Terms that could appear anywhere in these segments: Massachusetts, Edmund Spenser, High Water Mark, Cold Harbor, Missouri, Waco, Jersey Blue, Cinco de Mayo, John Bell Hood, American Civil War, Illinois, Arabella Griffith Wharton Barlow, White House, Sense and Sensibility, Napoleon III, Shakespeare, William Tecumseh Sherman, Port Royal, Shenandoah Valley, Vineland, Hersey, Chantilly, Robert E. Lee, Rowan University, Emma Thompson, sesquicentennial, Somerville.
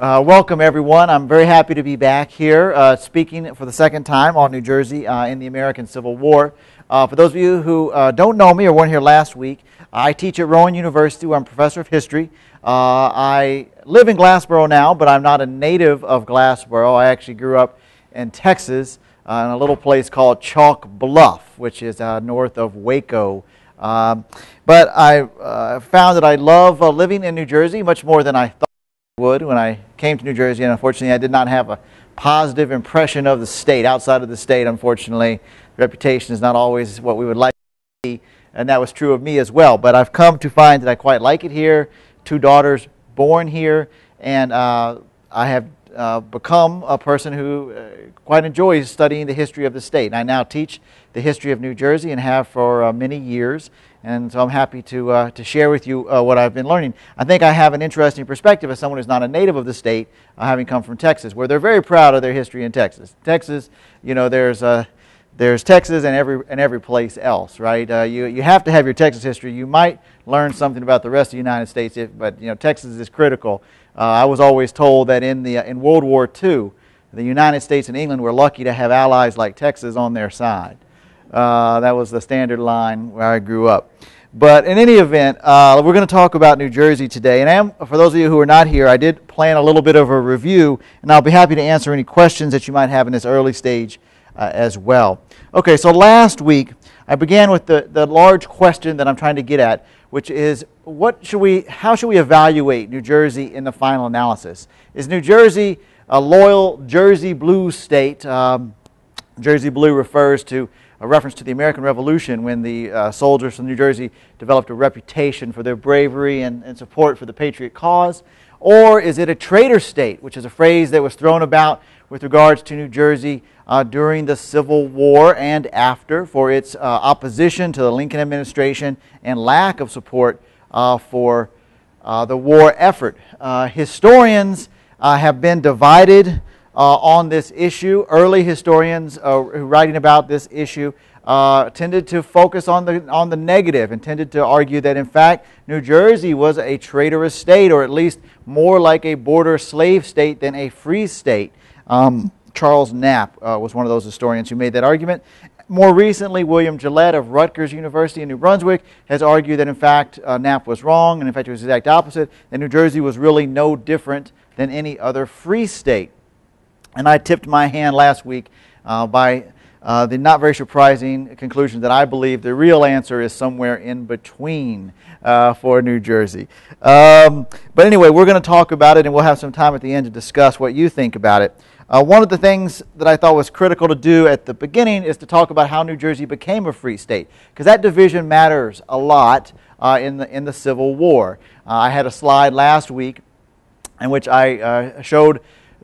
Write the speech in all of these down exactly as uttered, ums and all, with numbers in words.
Uh, welcome, everyone. I'm very happy to be back here uh, speaking for the second time on New Jersey uh, in the American Civil War. Uh, for those of you who uh, don't know me or weren't here last week, I teach at Rowan University where I'm professor of history. Uh, I live in Glassboro now, but I'm not a native of Glassboro. I actually grew up in Texas uh, in a little place called Chalk Bluff, which is uh, north of Waco. Um, but I uh, found that I love uh, living in New Jersey much more than I thought would when I came to New Jersey, and unfortunately I did not have a positive impression of the state. Outside of the state, unfortunately, the reputation is not always what we would like to see, and that was true of me as well. But I've come to find that I quite like it here. Two daughters born here, and uh, I have uh, become a person who uh, quite enjoys studying the history of the state. And I now teach the history of New Jersey and have for uh, many years. And so I'm happy to, uh, to share with you uh, what I've been learning. I think I have an interesting perspective as someone who's not a native of the state, uh, having come from Texas, where they're very proud of their history in Texas. Texas, you know, there's, uh, there's Texas and every, and every place else, right? Uh, you, you have to have your Texas history. You might learn something about the rest of the United States, if, but, you know, Texas is critical. Uh, I was always told that in, the, in World War Two, the United States and England were lucky to have allies like Texas on their side. Uh, that was the standard line where I grew up. But in any event, uh, we're going to talk about New Jersey today. And I am, for those of you who are not here, I did plan a little bit of a review, and I'll be happy to answer any questions that you might have in this early stage uh, as well. Okay, so last week I began with the, the large question that I'm trying to get at, which is what should we, how should we evaluate New Jersey in the final analysis? Is New Jersey a loyal Jersey Blue state? Um, Jersey Blue refers to a reference to the American Revolution when the uh, soldiers from New Jersey developed a reputation for their bravery and, and support for the patriot cause? Or is it a traitor state, which is a phrase that was thrown about with regards to New Jersey uh, during the Civil War and after for its uh, opposition to the Lincoln administration and lack of support uh, for uh, the war effort? Uh, historians uh, have been divided Uh, on this issue. Early historians uh, writing about this issue uh, tended to focus on the, on the negative and tended to argue that in fact New Jersey was a traitorous state, or at least more like a border slave state than a free state. Um, Charles Knapp uh, was one of those historians who made that argument. More recently, William Gillette of Rutgers University in New Brunswick has argued that in fact uh, Knapp was wrong, and in fact it was the exact opposite, that New Jersey was really no different than any other free state. And I tipped my hand last week uh, by uh, the not very surprising conclusion that I believe the real answer is somewhere in between uh, for New Jersey. Um, but anyway, we're going to talk about it, and we'll have some time at the end to discuss what you think about it. Uh, one of the things that I thought was critical to do at the beginning is to talk about how New Jersey became a free state, because that division matters a lot uh, in the, in the Civil War. Uh, I had a slide last week in which I uh, showed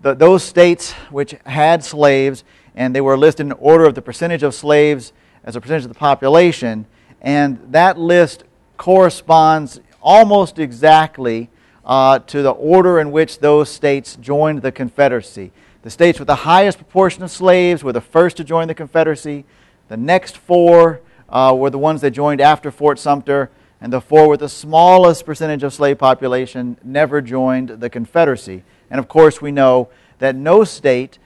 those states which had slaves, and they were listed in order of the percentage of slaves as a percentage of the population, and that list corresponds almost exactly uh, to the order in which those states joined the Confederacy. The states with the highest proportion of slaves were the first to join the Confederacy. The next four uh, were the ones that joined after Fort Sumter, and the four with the smallest percentage of slave population never joined the Confederacy. And of course, we know that no state,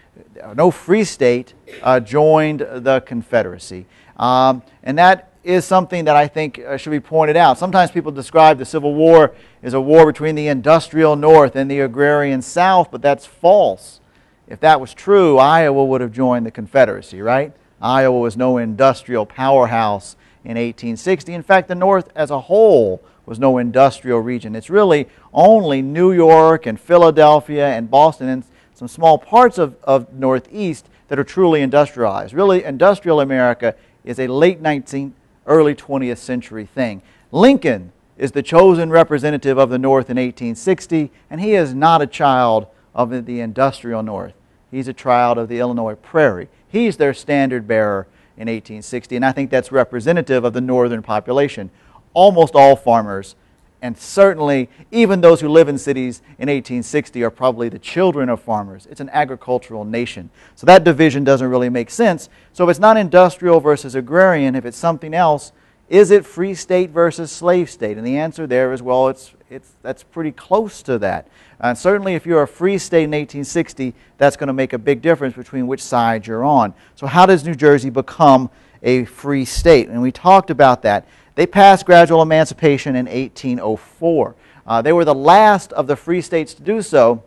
no free state, uh, joined the Confederacy. Um, and that is something that I think uh, should be pointed out. Sometimes people describe the Civil War as a war between the industrial North and the agrarian South, but that's false. If that was true, Iowa would have joined the Confederacy, right? Iowa was no industrial powerhouse in eighteen sixty. In fact, the North as a whole was no industrial region. It's really only New York and Philadelphia and Boston and some small parts of, of Northeast that are truly industrialized. Really, industrial America is a late nineteenth, early twentieth century thing. Lincoln is the chosen representative of the North in eighteen sixty, and he is not a child of the industrial North. He's a child of the Illinois prairie. He's their standard bearer in eighteen sixty, and I think that's representative of the northern population. Almost all farmers, and certainly even those who live in cities in eighteen sixty, are probably the children of farmers. It's an agricultural nation. So that division doesn't really make sense. So if it's not industrial versus agrarian, if it's something else, Is it free state versus slave state? And the answer there is, well, it's, it's, that's pretty close to that. Uh, certainly if you're a free state in eighteen sixty, that's going to make a big difference between which side you're on. So how does New Jersey become a free state? And we talked about that. They passed gradual emancipation in eighteen oh four. Uh, they were the last of the free states to do so,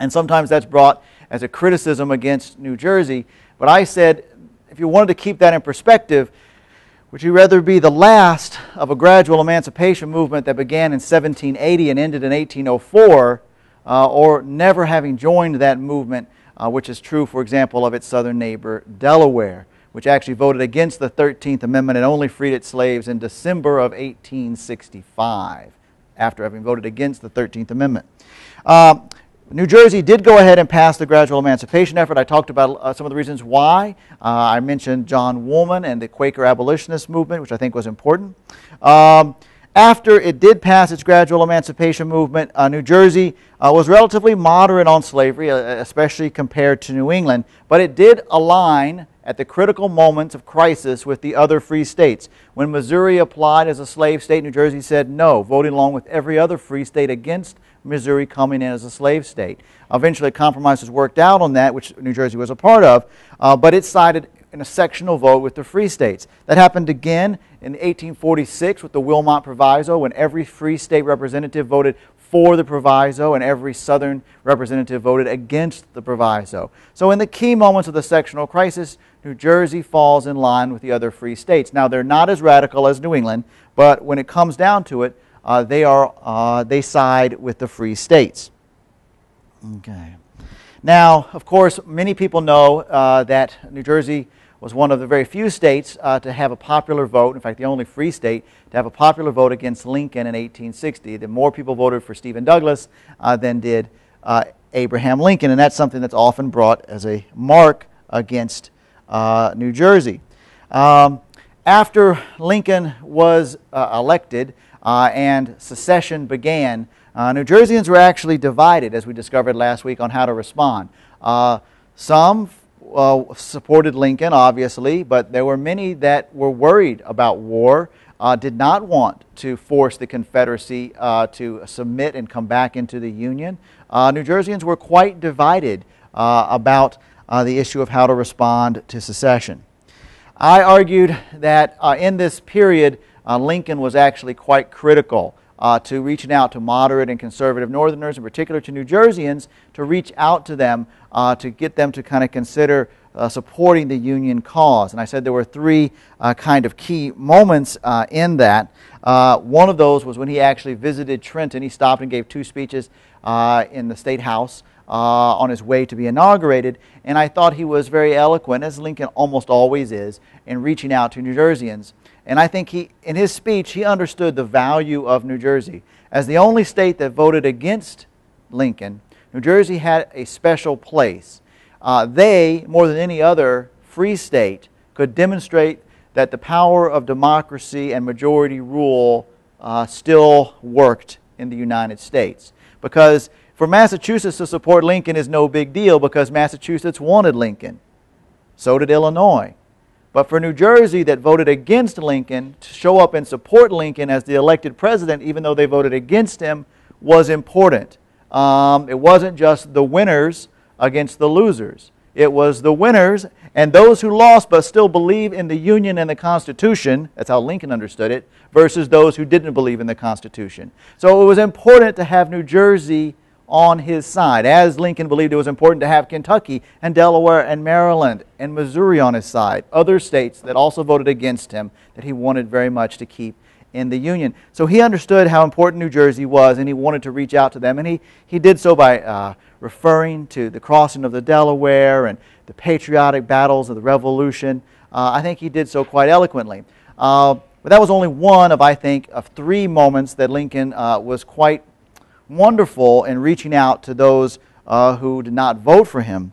and sometimes that's brought as a criticism against New Jersey. But I said, if you wanted to keep that in perspective, would you rather be the last of a gradual emancipation movement that began in seventeen eighty and ended in eighteen oh four, uh, or never having joined that movement, uh, which is true, for example, of its southern neighbor, Delaware, which actually voted against the thirteenth Amendment and only freed its slaves in December of eighteen sixty-five, after having voted against the thirteenth Amendment. Um, New Jersey did go ahead and pass the gradual emancipation effort. I talked about uh, some of the reasons why. Uh, I mentioned John Woolman and the Quaker abolitionist movement, which I think was important. Um, after it did pass its gradual emancipation movement, uh, New Jersey uh, was relatively moderate on slavery, especially compared to New England, but it did align at the critical moments of crisis with the other free states. When Missouri applied as a slave state, New Jersey said no, voting along with every other free state against Missouri coming in as a slave state. Eventually, compromises worked out on that, which New Jersey was a part of, uh, but it sided in a sectional vote with the free states. That happened again in eighteen forty-six with the Wilmot Proviso, when every free state representative voted for the proviso and every southern representative voted against the proviso. So in the key moments of the sectional crisis, New Jersey falls in line with the other free states. Now, they're not as radical as New England, but when it comes down to it, uh, they are uh, they side with the free states. Okay. Now, of course, many people know uh, that New Jersey was one of the very few states uh, to have a popular vote, in fact the only free state, to have a popular vote against Lincoln in eighteen sixty. The more people voted for Stephen Douglas uh, than did uh, Abraham Lincoln, and that's something that's often brought as a mark against uh, New Jersey. Um, after Lincoln was uh, elected uh, and secession began, uh, New Jerseyans were actually divided, as we discovered last week, on how to respond. Uh, some Uh, supported Lincoln, obviously, but there were many that were worried about war, uh, did not want to force the Confederacy uh, to submit and come back into the Union. Uh, New Jerseyans were quite divided uh, about uh, the issue of how to respond to secession. I argued that uh, in this period, uh, Lincoln was actually quite critical Uh, to reaching out to moderate and conservative Northerners, in particular to New Jerseyans, to reach out to them uh, to get them to kind of consider uh, supporting the Union cause. And I said there were three uh, kind of key moments uh, in that. Uh, one of those was when he actually visited Trenton. He stopped and gave two speeches uh, in the State House uh, on his way to be inaugurated, and I thought he was very eloquent, as Lincoln almost always is, in reaching out to New Jerseyans. And I think he, in his speech, he understood the value of New Jersey. As the only state that voted against Lincoln, New Jersey had a special place. Uh, they, more than any other free state, could demonstrate that the power of democracy and majority rule uh, still worked in the United States. Because for Massachusetts to support Lincoln is no big deal, because Massachusetts wanted Lincoln. So did Illinois. But for New Jersey that voted against Lincoln, to show up and support Lincoln as the elected president, even though they voted against him, was important. Um, it wasn't just the winners against the losers. It was the winners and those who lost but still believe in the Union and the Constitution, that's how Lincoln understood it, versus those who didn't believe in the Constitution. So it was important to have New Jersey on his side, as Lincoln believed it was important to have Kentucky and Delaware and Maryland and Missouri on his side, other states that also voted against him that he wanted very much to keep in the Union. So he understood how important New Jersey was, and he wanted to reach out to them, and he, he did so by uh, referring to the crossing of the Delaware and the patriotic battles of the Revolution. Uh, I think he did so quite eloquently. Uh, but that was only one of, I think, of three moments that Lincoln uh, was quite wonderful in reaching out to those uh, who did not vote for him.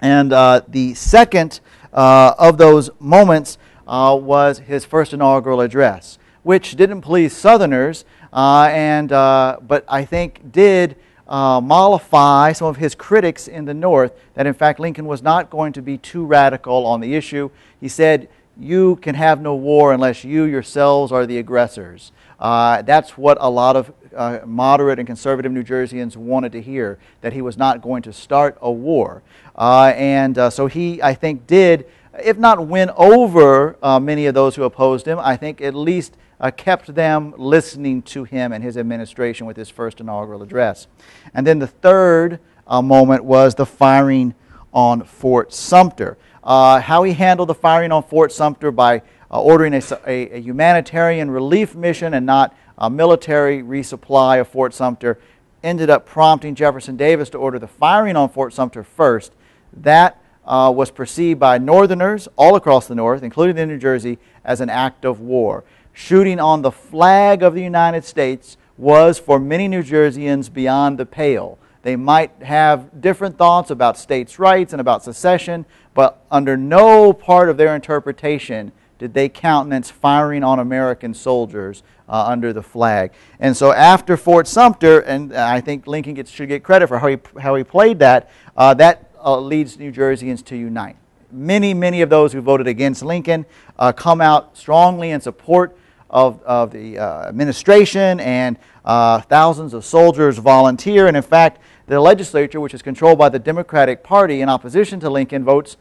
And uh, the second uh, of those moments uh, was his first inaugural address, which didn't please Southerners, uh, and, uh, but I think did uh, mollify some of his critics in the North, that in fact Lincoln was not going to be too radical on the issue. He said, you can have no war unless you yourselves are the aggressors. Uh, that's what a lot of uh, moderate and conservative New Jerseyans wanted to hear, that he was not going to start a war. Uh, and uh, so he, I think, did, if not win over uh, many of those who opposed him, I think at least uh, kept them listening to him and his administration with his first inaugural address. And then the third uh, moment was the firing on Fort Sumter. Uh, how he handled the firing on Fort Sumter by uh, ordering a, a, a humanitarian relief mission and not a military resupply of Fort Sumter ended up prompting Jefferson Davis to order the firing on Fort Sumter first. That uh, was perceived by Northerners all across the North, including in New Jersey, as an act of war. Shooting on the flag of the United States was, for many New Jerseyans, beyond the pale. They might have different thoughts about states' rights and about secession, but under no part of their interpretation did they countenance firing on American soldiers uh, under the flag. And so after Fort Sumter, and I think Lincoln gets, should get credit for how he, how he played that, uh, that uh, leads New Jerseyans to unite. Many, many of those who voted against Lincoln uh, come out strongly in support Of, of the uh, administration, and uh, thousands of soldiers volunteer. And in fact, the legislature, which is controlled by the Democratic Party in opposition to Lincoln, votes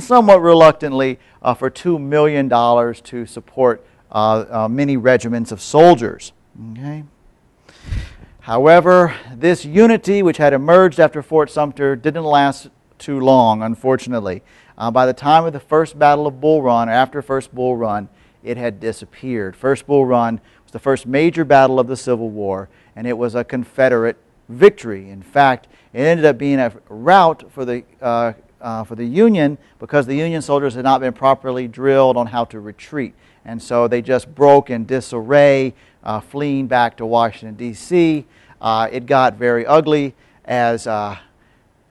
somewhat reluctantly uh, for two million dollars to support uh, uh, many regiments of soldiers. Okay. However, this unity, which had emerged after Fort Sumter, didn't last too long, unfortunately. Uh, by the time of the first Battle of Bull Run, or after First Bull Run, it had disappeared. First Bull Run was the first major battle of the Civil War, and it was a Confederate victory. In fact, it ended up being a rout for the, uh, uh, for the Union, because the Union soldiers had not been properly drilled on how to retreat. And so they just broke in disarray, uh, fleeing back to Washington, D C Uh, it got very ugly as uh,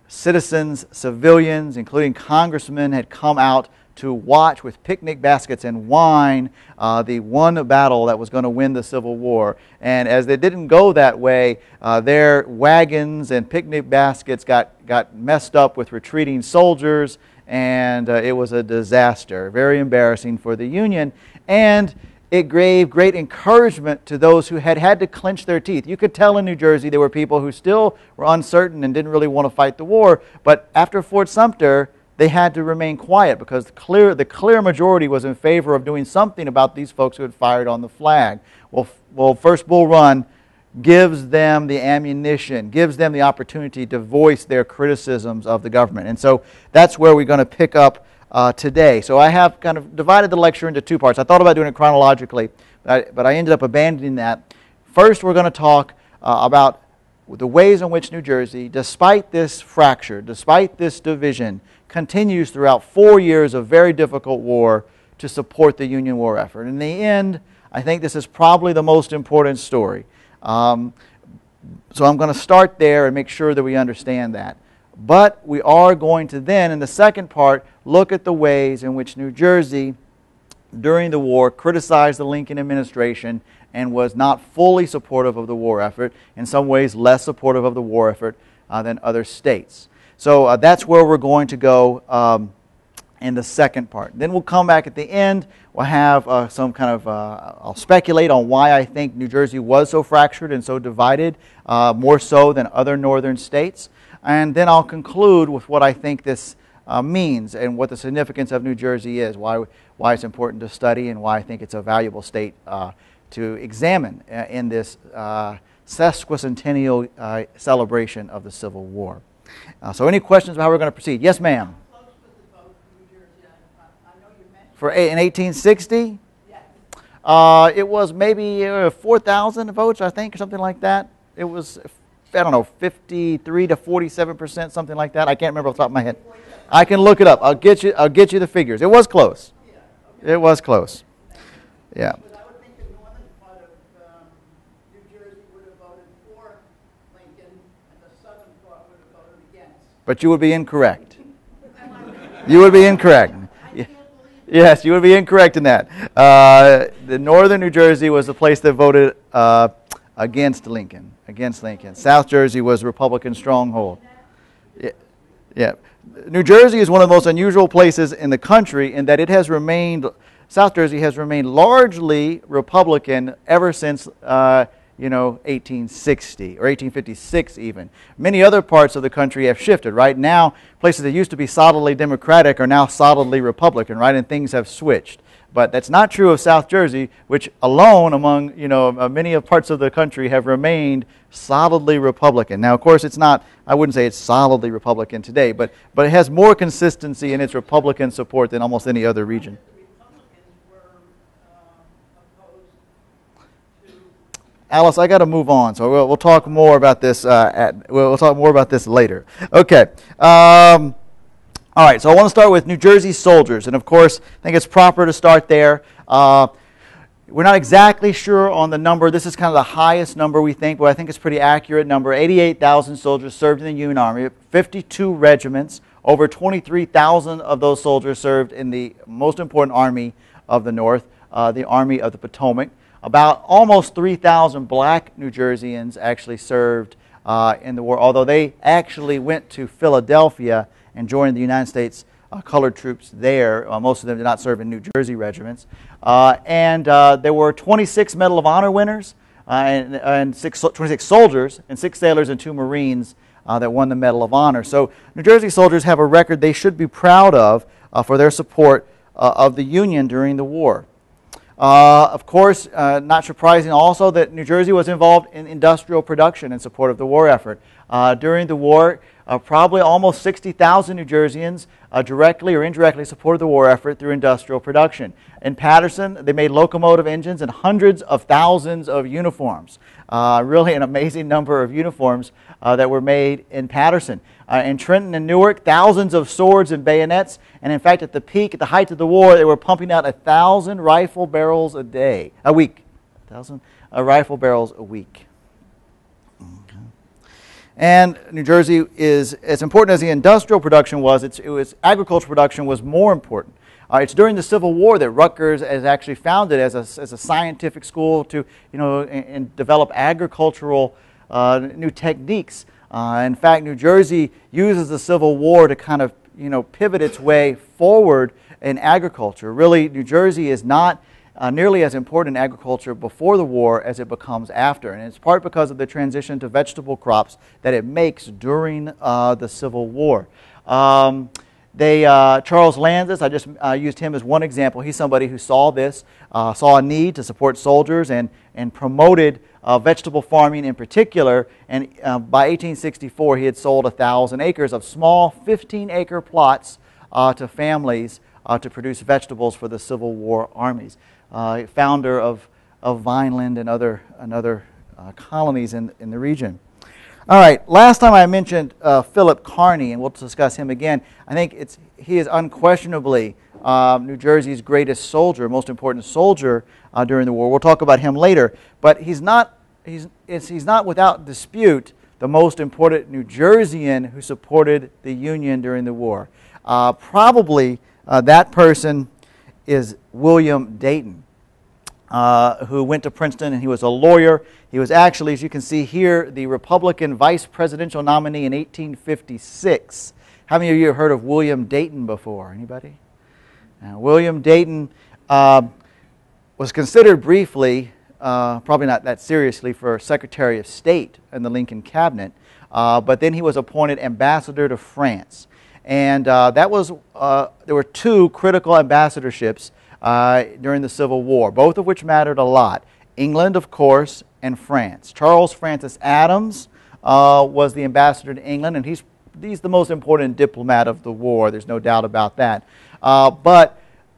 citizens, civilians, including congressmen, had come out to watch with picnic baskets and wine uh, the one battle that was going to win the Civil War. And as they didn't go that way, uh, their wagons and picnic baskets got, got messed up with retreating soldiers, and uh, it was a disaster. Very embarrassing for the Union. And it gave great encouragement to those who had had to clench their teeth. You could tell in New Jersey there were people who still were uncertain and didn't really want to fight the war, but after Fort Sumter, they had to remain quiet, because the clear, the clear majority was in favor of doing something about these folks who had fired on the flag. Well, well, First Bull Run gives them the ammunition, gives them the opportunity to voice their criticisms of the government. And so that's where we're going to pick up uh, today. So I have kind of divided the lecture into two parts. I thought about doing it chronologically, but I, but I ended up abandoning that. First, we're going to talk uh, about the ways in which New Jersey, despite this fracture, despite this division, continues throughout four years of very difficult war to support the Union war effort. In the end, I think this is probably the most important story. Um, so I'm going to start there and make sure that we understand that. But we are going to then, in the second part, look at the ways in which New Jersey, during the war, criticized the Lincoln administration and was not fully supportive of the war effort, in some ways less supportive of the war effort uh, than other states. So uh, that's where we're going to go um, in the second part. Then we'll come back at the end. We'll have uh, some kind of, uh, I'll speculate on why I think New Jersey was so fractured and so divided, uh, more so than other northern states. And then I'll conclude with what I think this uh, means and what the significance of New Jersey is, why, why it's important to study, and why I think it's a valuable state uh, to examine in this uh, sesquicentennial uh, celebration of the Civil War. Uh, so any questions about how we're going to proceed? Yes, ma'am. For a, in eighteen sixty? Yes. Uh, it was maybe uh, four thousand votes, I think, or something like that. It was, I don't know, fifty-three to forty-seven percent, something like that. I can't remember off the top of my head. I can look it up. I'll get you, I'll get you the figures. It was close. Yeah, okay. It was close. Yeah. But you would be incorrect. You would be incorrect. Yes, you would be incorrect in that. Uh, the northern New Jersey was the place that voted uh, against Lincoln. Against Lincoln. South Jersey was a Republican stronghold. Yeah. Yeah. New Jersey is one of the most unusual places in the country in that it has remained South Jersey has remained largely Republican ever since uh, you know, eighteen sixty or eighteen fifty-six even. Many other parts of the country have shifted, right? Now, places that used to be solidly Democratic are now solidly Republican, right? And things have switched. But that's not true of South Jersey, which alone among, you know, many of parts of the country have remained solidly Republican. Now, of course, it's not, I wouldn't say it's solidly Republican today, but, but it has more consistency in its Republican support than almost any other region. Alice, I got to move on, so we'll, we'll talk more about this. Uh, at, we'll, we'll talk more about this later. Okay. Um, all right. So I want to start with New Jersey soldiers, and of course, I think it's proper to start there. Uh, we're not exactly sure on the number. This is kind of the highest number we think, but I think it's a pretty accurate number. eighty-eight thousand soldiers served in the Union Army, fifty-two regiments. Over twenty-three thousand of those soldiers served in the most important army of the North, uh, the Army of the Potomac. About almost three thousand black New Jerseyans actually served uh, in the war, although they actually went to Philadelphia and joined the United States uh, colored troops there. Uh, most of them did not serve in New Jersey regiments. Uh, and uh, there were twenty-six Medal of Honor winners, uh, and, and six, twenty-six soldiers, and six sailors and two Marines uh, that won the Medal of Honor. So New Jersey soldiers have a record they should be proud of uh, for their support uh, of the Union during the war. Uh, of course, uh, not surprising also that New Jersey was involved in industrial production in support of the war effort. Uh, during the war, uh, probably almost sixty thousand New Jerseyans uh, directly or indirectly supported the war effort through industrial production. In Patterson, they made locomotive engines and hundreds of thousands of uniforms. Uh, really an amazing number of uniforms uh, that were made in Patterson. Uh, in Trenton and Newark, thousands of swords and bayonets, and in fact, at the peak, at the height of the war, they were pumping out a thousand rifle barrels a day, a week, a thousand uh, rifle barrels a week. Okay. And New Jersey is as important as the industrial production was. It's, it was agricultural production was more important. Uh, it's during the Civil War that Rutgers is actually founded as a, as a scientific school to, you know, and, and develop agricultural uh, new techniques. Uh, in fact, New Jersey uses the Civil War to kind of, you know, pivot its way forward in agriculture. Really, New Jersey is not uh, nearly as important in agriculture before the war as it becomes after. And it's part because of the transition to vegetable crops that it makes during uh, the Civil War. Um, They, uh, Charles Lanzas, I just uh, used him as one example. He's somebody who saw this, uh, saw a need to support soldiers and, and promoted uh, vegetable farming in particular. And uh, by eighteen sixty-four, he had sold one thousand acres of small fifteen acre plots uh, to families uh, to produce vegetables for the Civil War armies. Uh, founder of, of Vineland and other, and other uh, colonies in, in the region. All right, last time I mentioned uh, Philip Carney, and we'll discuss him again. I think it's, he is unquestionably uh, New Jersey's greatest soldier, most important soldier uh, during the war. We'll talk about him later, but he's not, he's, it's, he's not without dispute the most important New Jerseyan who supported the Union during the war. Uh, probably uh, that person is William Dayton. Uh, who went to Princeton, and he was a lawyer. He was actually, as you can see here, the Republican vice presidential nominee in eighteen fifty-six. How many of you have heard of William Dayton before? Anybody? Uh, William Dayton uh, was considered briefly, uh, probably not that seriously, for Secretary of State in the Lincoln cabinet, uh, but then he was appointed ambassador to France. And uh, that was, uh, there were two critical ambassadorships Uh, during the Civil War, both of which mattered a lot. England, of course, and France. Charles Francis Adams uh, was the ambassador to England, and he's, he's the most important diplomat of the war. There's no doubt about that. Uh, but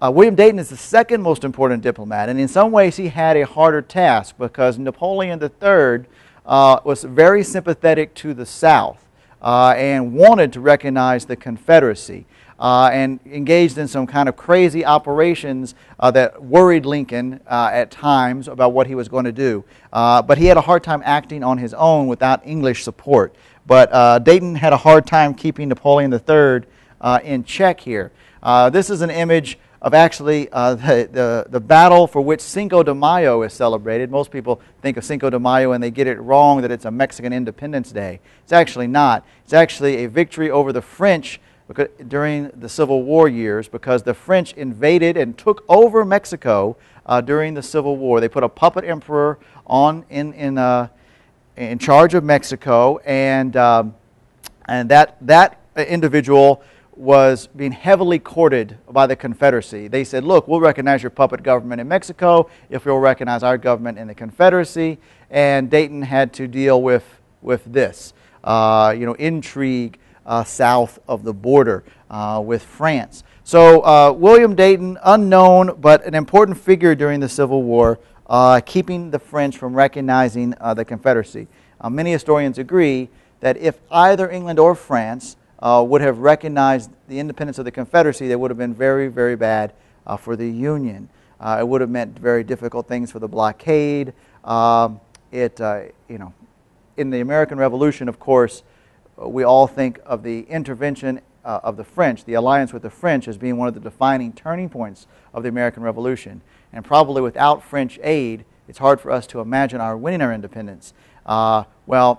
uh, William Dayton is the second most important diplomat, and in some ways he had a harder task because Napoleon the Third uh, was very sympathetic to the South uh, and wanted to recognize the Confederacy. Uh, and engaged in some kind of crazy operations uh, that worried Lincoln uh, at times about what he was going to do. Uh, but he had a hard time acting on his own without English support. But uh, Dayton had a hard time keeping Napoleon the Third uh, in check here. Uh, this is an image of actually uh, the, the, the battle for which Cinco de Mayo is celebrated. Most people think of Cinco de Mayo and they get it wrong that it's a Mexican Independence Day. It's actually not. It's actually a victory over the French because, during the Civil War years, because the French invaded and took over Mexico uh, during the Civil War. They put a puppet emperor on in in uh, in charge of Mexico, and um, and that that individual was being heavily courted by the Confederacy. They said, look, we'll recognize your puppet government in Mexico if you'll recognize our government in the Confederacy. And Dayton had to deal with, with this, uh, you know, intrigue uh, south of the border uh, with France. So uh, William Dayton, unknown, but an important figure during the Civil War, uh, keeping the French from recognizing uh, the Confederacy. Uh, many historians agree that if either England or France Uh, would have recognized the independence of the Confederacy, that would have been very, very bad uh, for the Union. Uh, it would have meant very difficult things for the blockade. Um, it, uh, you know, in the American Revolution, of course, we all think of the intervention uh, of the French, the alliance with the French, as being one of the defining turning points of the American Revolution. And probably without French aid, it's hard for us to imagine our winning our independence. Uh, well,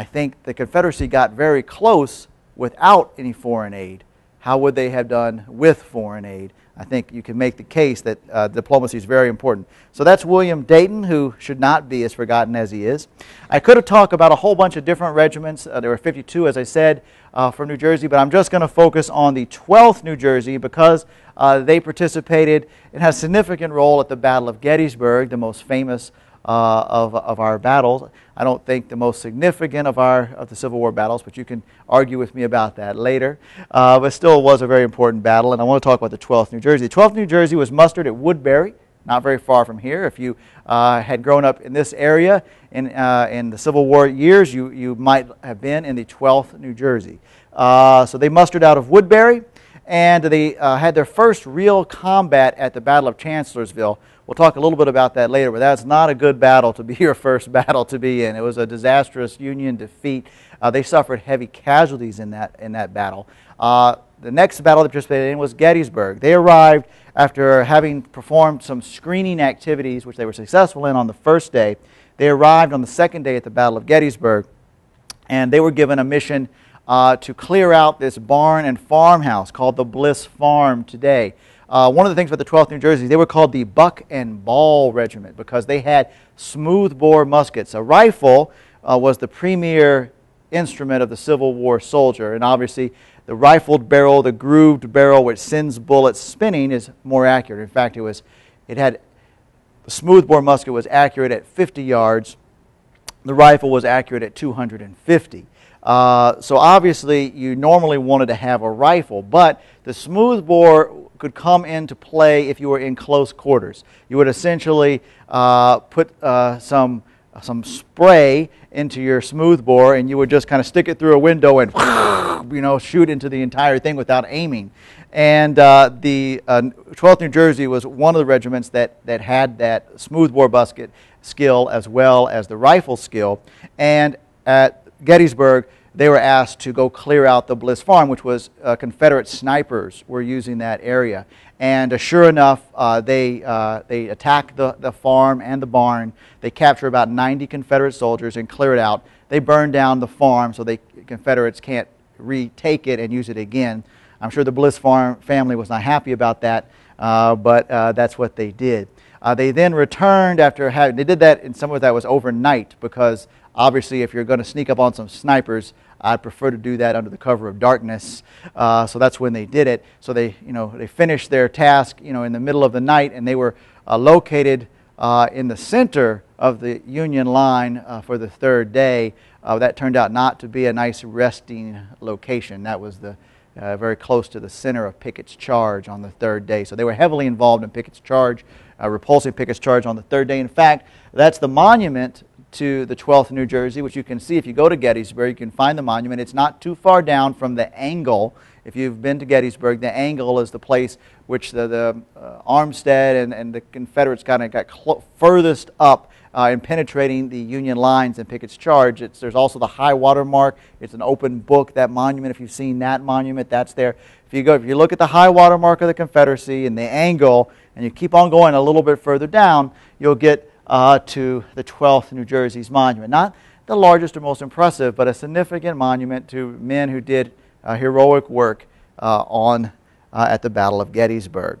I think the Confederacy got very close without any foreign aid. How would they have done with foreign aid? I think you can make the case that uh, diplomacy is very important. So that's William Dayton, who should not be as forgotten as he is. I could have talked about a whole bunch of different regiments. Uh, there were fifty-two, as I said, uh, from New Jersey, but I'm just going to focus on the twelfth New Jersey because uh, they participated and had a significant role at the Battle of Gettysburg, the most famous Uh, of, of our battles. I don't think the most significant of our of the Civil War battles, but you can argue with me about that later. Uh, but still was a very important battle, and I want to talk about the twelfth New Jersey. The twelfth New Jersey was mustered at Woodbury, not very far from here. If you uh, had grown up in this area in, uh, in the Civil War years, you, you might have been in the twelfth New Jersey. Uh, so they mustered out of Woodbury, and they uh, had their first real combat at the Battle of Chancellorsville. We'll talk a little bit about that later, but that's not a good battle to be your first battle to be in. It was a disastrous Union defeat. Uh, they suffered heavy casualties in that, in that battle. Uh, the next battle they participated in was Gettysburg. They arrived after having performed some screening activities, which they were successful in on the first day. They arrived on the second day at the Battle of Gettysburg, and they were given a mission uh, to clear out this barn and farmhouse called the Bliss Farm today. Uh, one of the things about the twelfth New Jersey, they were called the Buck and Ball Regiment because they had smoothbore muskets. A rifle uh, was the premier instrument of the Civil War soldier, and obviously the rifled barrel, the grooved barrel which sends bullets spinning, is more accurate. In fact, it was, it had, the smoothbore musket was accurate at fifty yards. The rifle was accurate at two hundred fifty. Uh, so obviously you normally wanted to have a rifle, but the smoothbore could come into play if you were in close quarters. You would essentially uh, put uh, some, some spray into your smoothbore, and you would just kind of stick it through a window and you know, shoot into the entire thing without aiming. And uh, the uh, twelfth New Jersey was one of the regiments that, that had that smoothbore musket skill as well as the rifle skill. And at Gettysburg, they were asked to go clear out the Bliss Farm, which was uh, Confederate snipers were using that area. And uh, sure enough, uh, they, uh, they attacked the, the farm and the barn. They captured about ninety Confederate soldiers and cleared it out. They burned down the farm so the Confederates can't retake it and use it again. I'm sure the Bliss Farm family was not happy about that, uh, but uh, that's what they did. Uh, they then returned after having, they did that, and some of that was overnight because obviously if you're going to sneak up on some snipers, I prefer to do that under the cover of darkness. Uh, so that's when they did it. So they, you know, they finished their task, you know, in the middle of the night, and they were uh, located uh, in the center of the Union line uh, for the third day. Uh, that turned out not to be a nice resting location. That was the uh, very close to the center of Pickett's Charge on the third day. So they were heavily involved in Pickett's Charge, uh, repulsing Pickett's Charge on the third day. In fact, that's the monument to the twelfth New Jersey, which you can see if you go to Gettysburg. You can find the monument. It's not too far down from the Angle. If you've been to Gettysburg, the Angle is the place which the, the uh, Armstead and, and the Confederates kind of got furthest up uh, in penetrating the Union lines in Pickett's Charge. It's, there's also the high water mark. It's an open book, that monument. If you've seen that monument, that's there. If you go, if you look at the high water mark of the Confederacy and the Angle, and you keep on going a little bit further down, you'll get Uh, to the twelfth New Jersey's monument. Not the largest or most impressive, but a significant monument to men who did uh, heroic work uh, on uh, at the Battle of Gettysburg.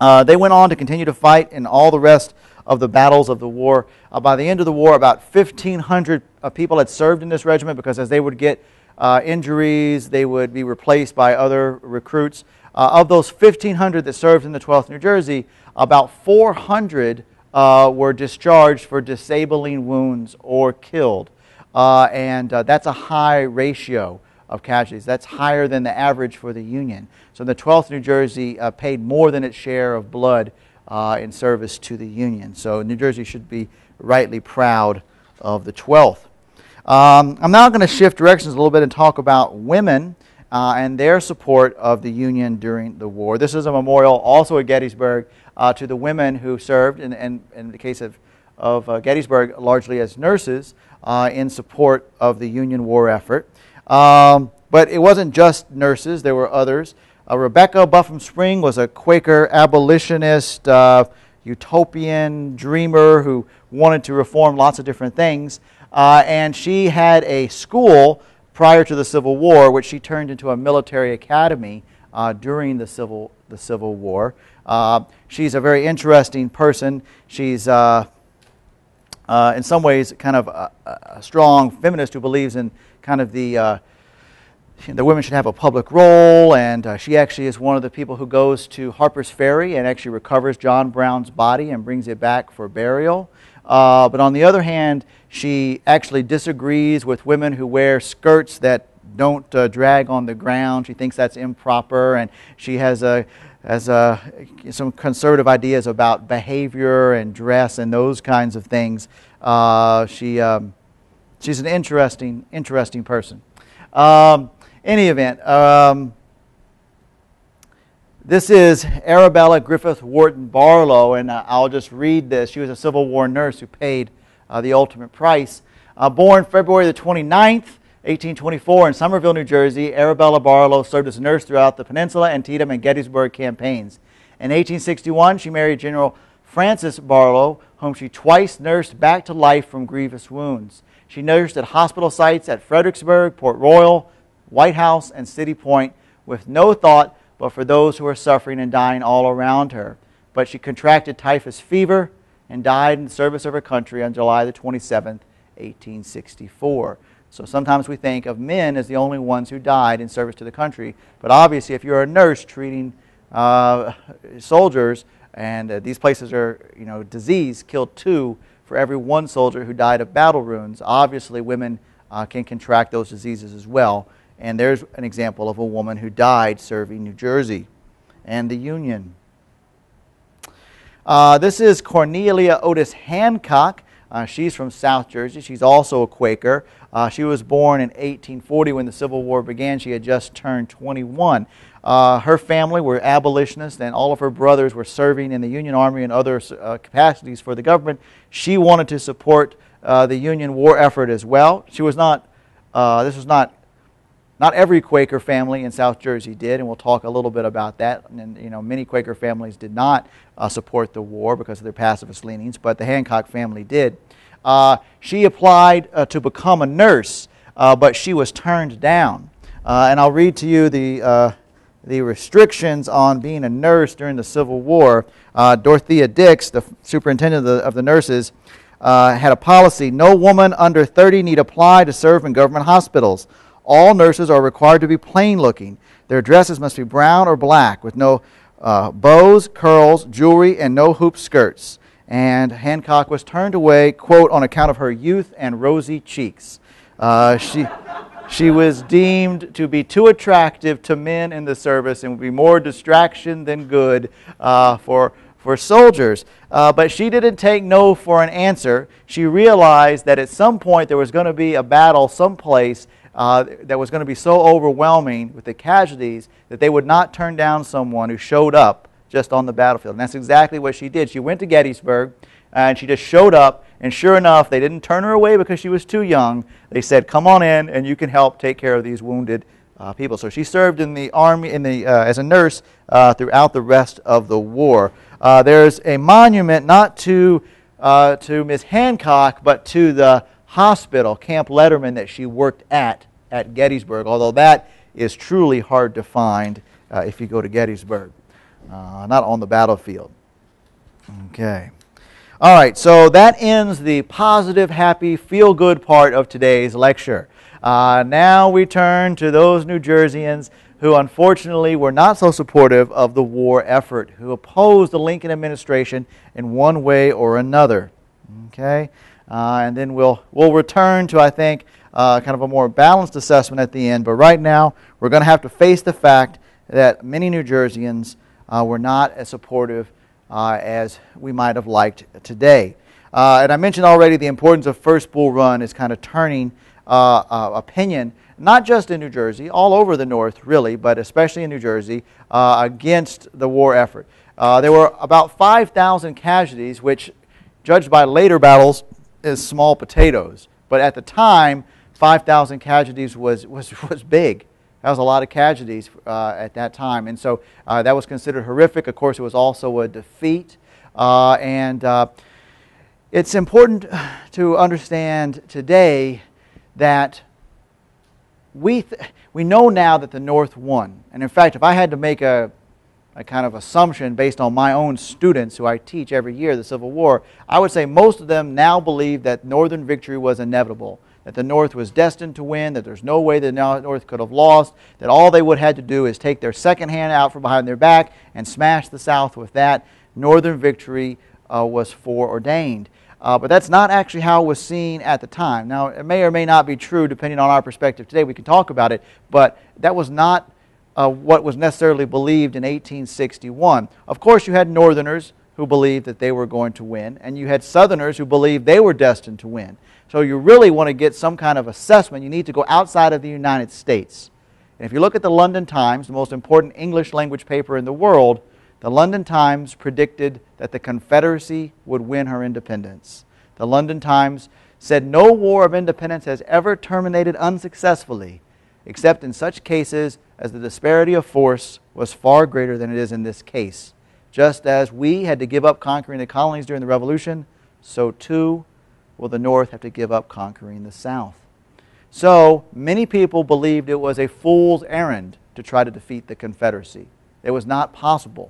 Uh, they went on to continue to fight in all the rest of the battles of the war. Uh, by the end of the war, about fifteen hundred uh, people had served in this regiment, because as they would get uh, injuries, they would be replaced by other recruits. Uh, of those fifteen hundred that served in the twelfth New Jersey, about four hundred uh, were discharged for disabling wounds or killed. Uh, and uh, that's a high ratio of casualties. That's higher than the average for the Union. So the twelfth New Jersey uh, paid more than its share of blood uh, in service to the Union. So New Jersey should be rightly proud of the twelfth. Um, I'm now going to shift directions a little bit and talk about women uh, and their support of the Union during the war. This is a memorial also at Gettysburg uh, to the women who served, in, in, in the case of, of uh, Gettysburg, largely as nurses uh, in support of the Union war effort. Um, but it wasn't just nurses, there were others. Uh, Rebecca Buffum Spring was a Quaker abolitionist, uh, utopian dreamer who wanted to reform lots of different things. Uh, and she had a school prior to the Civil War, which she turned into a military academy uh, during the Civil, the Civil War. Uh, she's a very interesting person. She's uh, uh, in some ways kind of a, a strong feminist who believes in kind of the, uh, the women should have a public role, and uh, she actually is one of the people who goes to Harper's Ferry and actually recovers John Brown's body and brings it back for burial. Uh, but on the other hand, she actually disagrees with women who wear skirts that don't uh, drag on the ground. She thinks that's improper, and she has a, has a, some conservative ideas about behavior and dress and those kinds of things. Uh, she... Um, She's an interesting, interesting person. Um, any event, um, this is Arabella Griffith Wharton Barlow, and I'll just read this. She was a Civil War nurse who paid uh, the ultimate price. Uh, born February the twenty-ninth, eighteen twenty-four in Somerville, New Jersey, Arabella Barlow served as a nurse throughout the Peninsula, Antietam, and Gettysburg campaigns. In eighteen sixty-one, she married General Francis Barlow, whom she twice nursed back to life from grievous wounds. She nursed at hospital sites at Fredericksburg, Port Royal, White House, and City Point, with no thought but for those who were suffering and dying all around her. But she contracted typhus fever and died in the service of her country on July the twenty-seventh, eighteen sixty-four. So sometimes we think of men as the only ones who died in service to the country. But obviously, if you're a nurse treating uh, soldiers, and uh, these places are, you know, disease killed two for every one soldier who died of battle wounds. Obviously, women uh, can contract those diseases as well. And there's an example of a woman who died serving New Jersey and the Union. Uh, this is Cornelia Otis Hancock. Uh, she's from South Jersey. She's also a Quaker. Uh, she was born in eighteen forty when the Civil War began. She had just turned twenty-one. Uh, her family were abolitionists, and all of her brothers were serving in the Union Army and other uh, capacities for the government. She wanted to support uh, the Union war effort as well. She was not, uh, this was not, not every Quaker family in South Jersey did, and we'll talk a little bit about that. And, you know, many Quaker families did not uh, support the war because of their pacifist leanings, but the Hancock family did. Uh, she applied uh, to become a nurse, uh, but she was turned down. Uh, and I'll read to you the... Uh, the restrictions on being a nurse during the Civil War. uh, Dorothea Dix, the superintendent of the, of the nurses, uh, had a policy: no woman under thirty need apply to serve in government hospitals. All nurses are required to be plain looking. Their dresses must be brown or black, with no uh, bows, curls, jewelry, and no hoop skirts. And Hancock was turned away, quote, on account of her youth and rosy cheeks. Uh, she... She was deemed to be too attractive to men in the service and would be more distraction than good uh, for, for soldiers. Uh, but she didn't take no for an answer. She realized that at some point there was going to be a battle someplace uh, that was going to be so overwhelming with the casualties that they would not turn down someone who showed up just on the battlefield. And that's exactly what she did. She went to Gettysburg and she just showed up. And sure enough, they didn't turn her away because she was too young. They said, come on in, and you can help take care of these wounded uh, people. So she served in the Army in the, uh, as a nurse uh, throughout the rest of the war. Uh, there's a monument not to, uh, to Miz Hancock, but to the hospital, Camp Letterman, that she worked at at Gettysburg, although that is truly hard to find uh, if you go to Gettysburg, uh, not on the battlefield. Okay. All right, so that ends the positive, happy, feel-good part of today's lecture. Uh, now we turn to those New Jerseyans who unfortunately were not so supportive of the war effort, who opposed the Lincoln administration in one way or another. Okay, uh, and then we'll, we'll return to, I think, uh, kind of a more balanced assessment at the end. But right now, we're going to have to face the fact that many New Jerseyans uh, were not as supportive Uh, as we might have liked today. Uh, and I mentioned already the importance of First Bull Run is kind of turning uh, uh, opinion, not just in New Jersey, all over the North really, but especially in New Jersey, uh, against the war effort. Uh, there were about five thousand casualties, which judged by later battles is small potatoes. But at the time, five thousand casualties was, was, was big. That was a lot of casualties uh, at that time, and so uh, that was considered horrific. Of course, it was also a defeat, uh, and uh, it's important to understand today that we, th we know now that the North won. And in fact, if I had to make a, a kind of assumption based on my own students who I teach every year, the Civil War, I would say most of them now believe that Northern victory was inevitable, that the North was destined to win, that there's no way the North could have lost, that all they would have had to do is take their second hand out from behind their back and smash the South with that. Northern victory uh, was foreordained. Uh, but that's not actually how it was seen at the time. Now, it may or may not be true depending on our perspective today. We can talk about it, but that was not uh, what was necessarily believed in eighteen sixty-one. Of course, you had Northerners who believed that they were going to win, and you had Southerners who believed they were destined to win. So you really want to get some kind of assessment, you need to go outside of the United States. And if you look at the London Times, the most important English language paper in the world, the London Times predicted that the Confederacy would win her independence. The London Times said, "No war of independence has ever terminated unsuccessfully, except in such cases as the disparity of force was far greater than it is in this case. Just as we had to give up conquering the colonies during the Revolution, so too will the North have to give up conquering the South." So many people believed it was a fool's errand to try to defeat the Confederacy. It was not possible.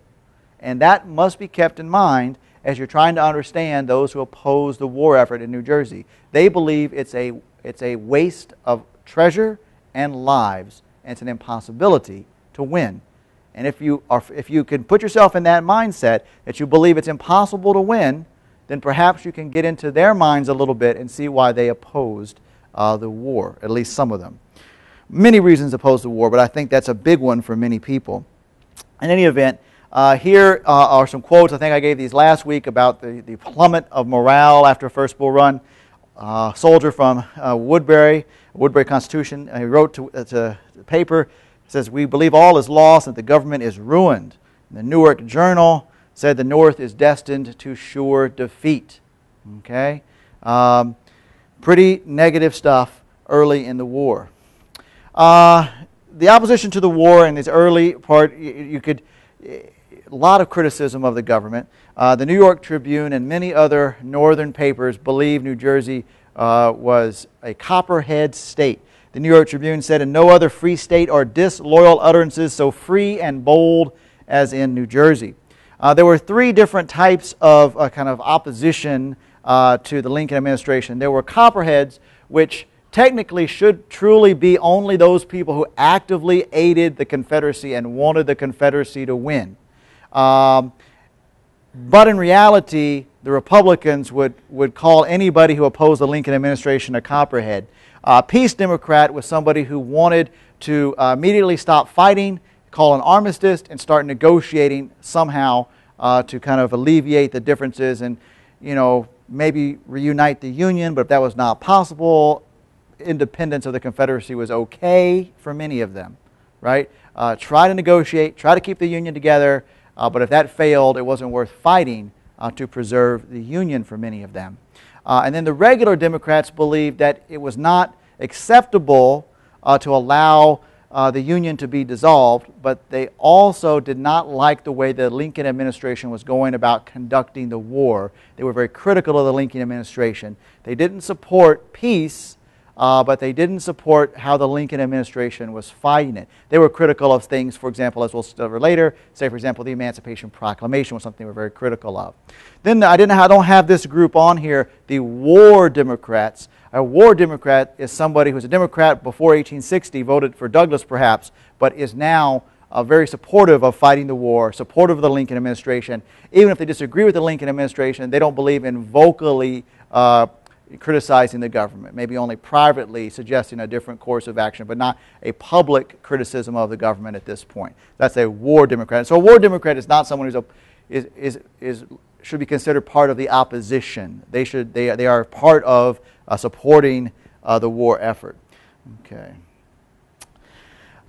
And that must be kept in mind as you're trying to understand those who oppose the war effort in New Jersey. They believe it's a, it's a waste of treasure and lives, and it's an impossibility to win. And if you, are, if you can put yourself in that mindset that you believe it's impossible to win, then perhaps you can get into their minds a little bit and see why they opposed uh, the war, at least some of them. Many reasons opposed the war, but I think that's a big one for many people. In any event, uh, here uh, are some quotes. I think I gave these last week about the, the plummet of morale after First Bull Run. Uh, a soldier from uh, Woodbury, Woodbury Constitution, he wrote to, uh, to the paper, says, "We believe all is lost and the government is ruined." And the Newark Journal said the North is destined to sure defeat. Okay, um, pretty negative stuff early in the war. Uh, the opposition to the war in this early part, you, you could, a lot of criticism of the government. Uh, the New York Tribune and many other northern papers believed New Jersey uh, was a copperhead state. The New York Tribune said, "In no other free state are disloyal utterances so free and bold as in New Jersey." Uh, there were three different types of uh, kind of opposition uh, to the Lincoln administration. There were copperheads, which technically should truly be only those people who actively aided the Confederacy and wanted the Confederacy to win. Um, but in reality, the Republicans would, would call anybody who opposed the Lincoln administration a copperhead. A uh, peace Democrat was somebody who wanted to uh, immediately stop fighting, call an armistice, and start negotiating somehow uh, to kind of alleviate the differences and, you know, maybe reunite the Union. But if that was not possible, independence of the Confederacy was okay for many of them, right? Uh, try to negotiate, try to keep the Union together, uh, but if that failed, it wasn't worth fighting uh, to preserve the Union for many of them. Uh, and then the regular Democrats believed that it was not acceptable uh, to allow Uh, the Union to be dissolved, but they also did not like the way the Lincoln administration was going about conducting the war. They were very critical of the Lincoln administration. They didn't support peace, uh, but they didn't support how the Lincoln administration was fighting it. They were critical of things, for example, as we'll discover later, say, for example, the Emancipation Proclamation was something they were very critical of. Then I, didn't, I don't have this group on here, the War Democrats. A war Democrat is somebody who's a Democrat before eighteen sixty, voted for Douglas perhaps, but is now uh, very supportive of fighting the war, supportive of the Lincoln administration. Even if they disagree with the Lincoln administration, they don't believe in vocally uh, criticizing the government, maybe only privately suggesting a different course of action, but not a public criticism of the government at this point. That's a war Democrat. So a war Democrat is not someone who's a, is, is, is, should be considered part of the opposition. They, should, they, they are part of Uh, supporting uh, the war effort. Okay.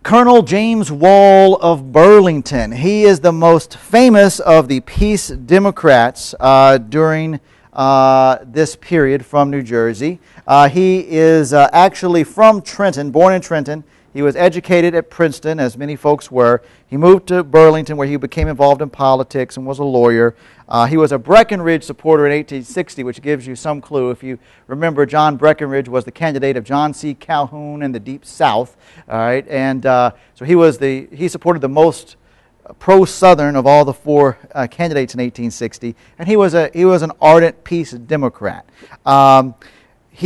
Colonel James Wall of Burlington. He is the most famous of the Peace Democrats uh, during uh, this period from New Jersey. Uh, he is uh, actually from Trenton, born in Trenton. He was educated at Princeton, as many folks were. He moved to Burlington, where he became involved in politics and was a lawyer. Uh, he was a Breckinridge supporter in eighteen sixty, which gives you some clue. If you remember, John Breckinridge was the candidate of John C. Calhoun in the Deep South. All right, and uh, so he was the he supported the most pro-Southern of all the four uh, candidates in eighteen sixty, and he was a he was an ardent Peace Democrat. Um,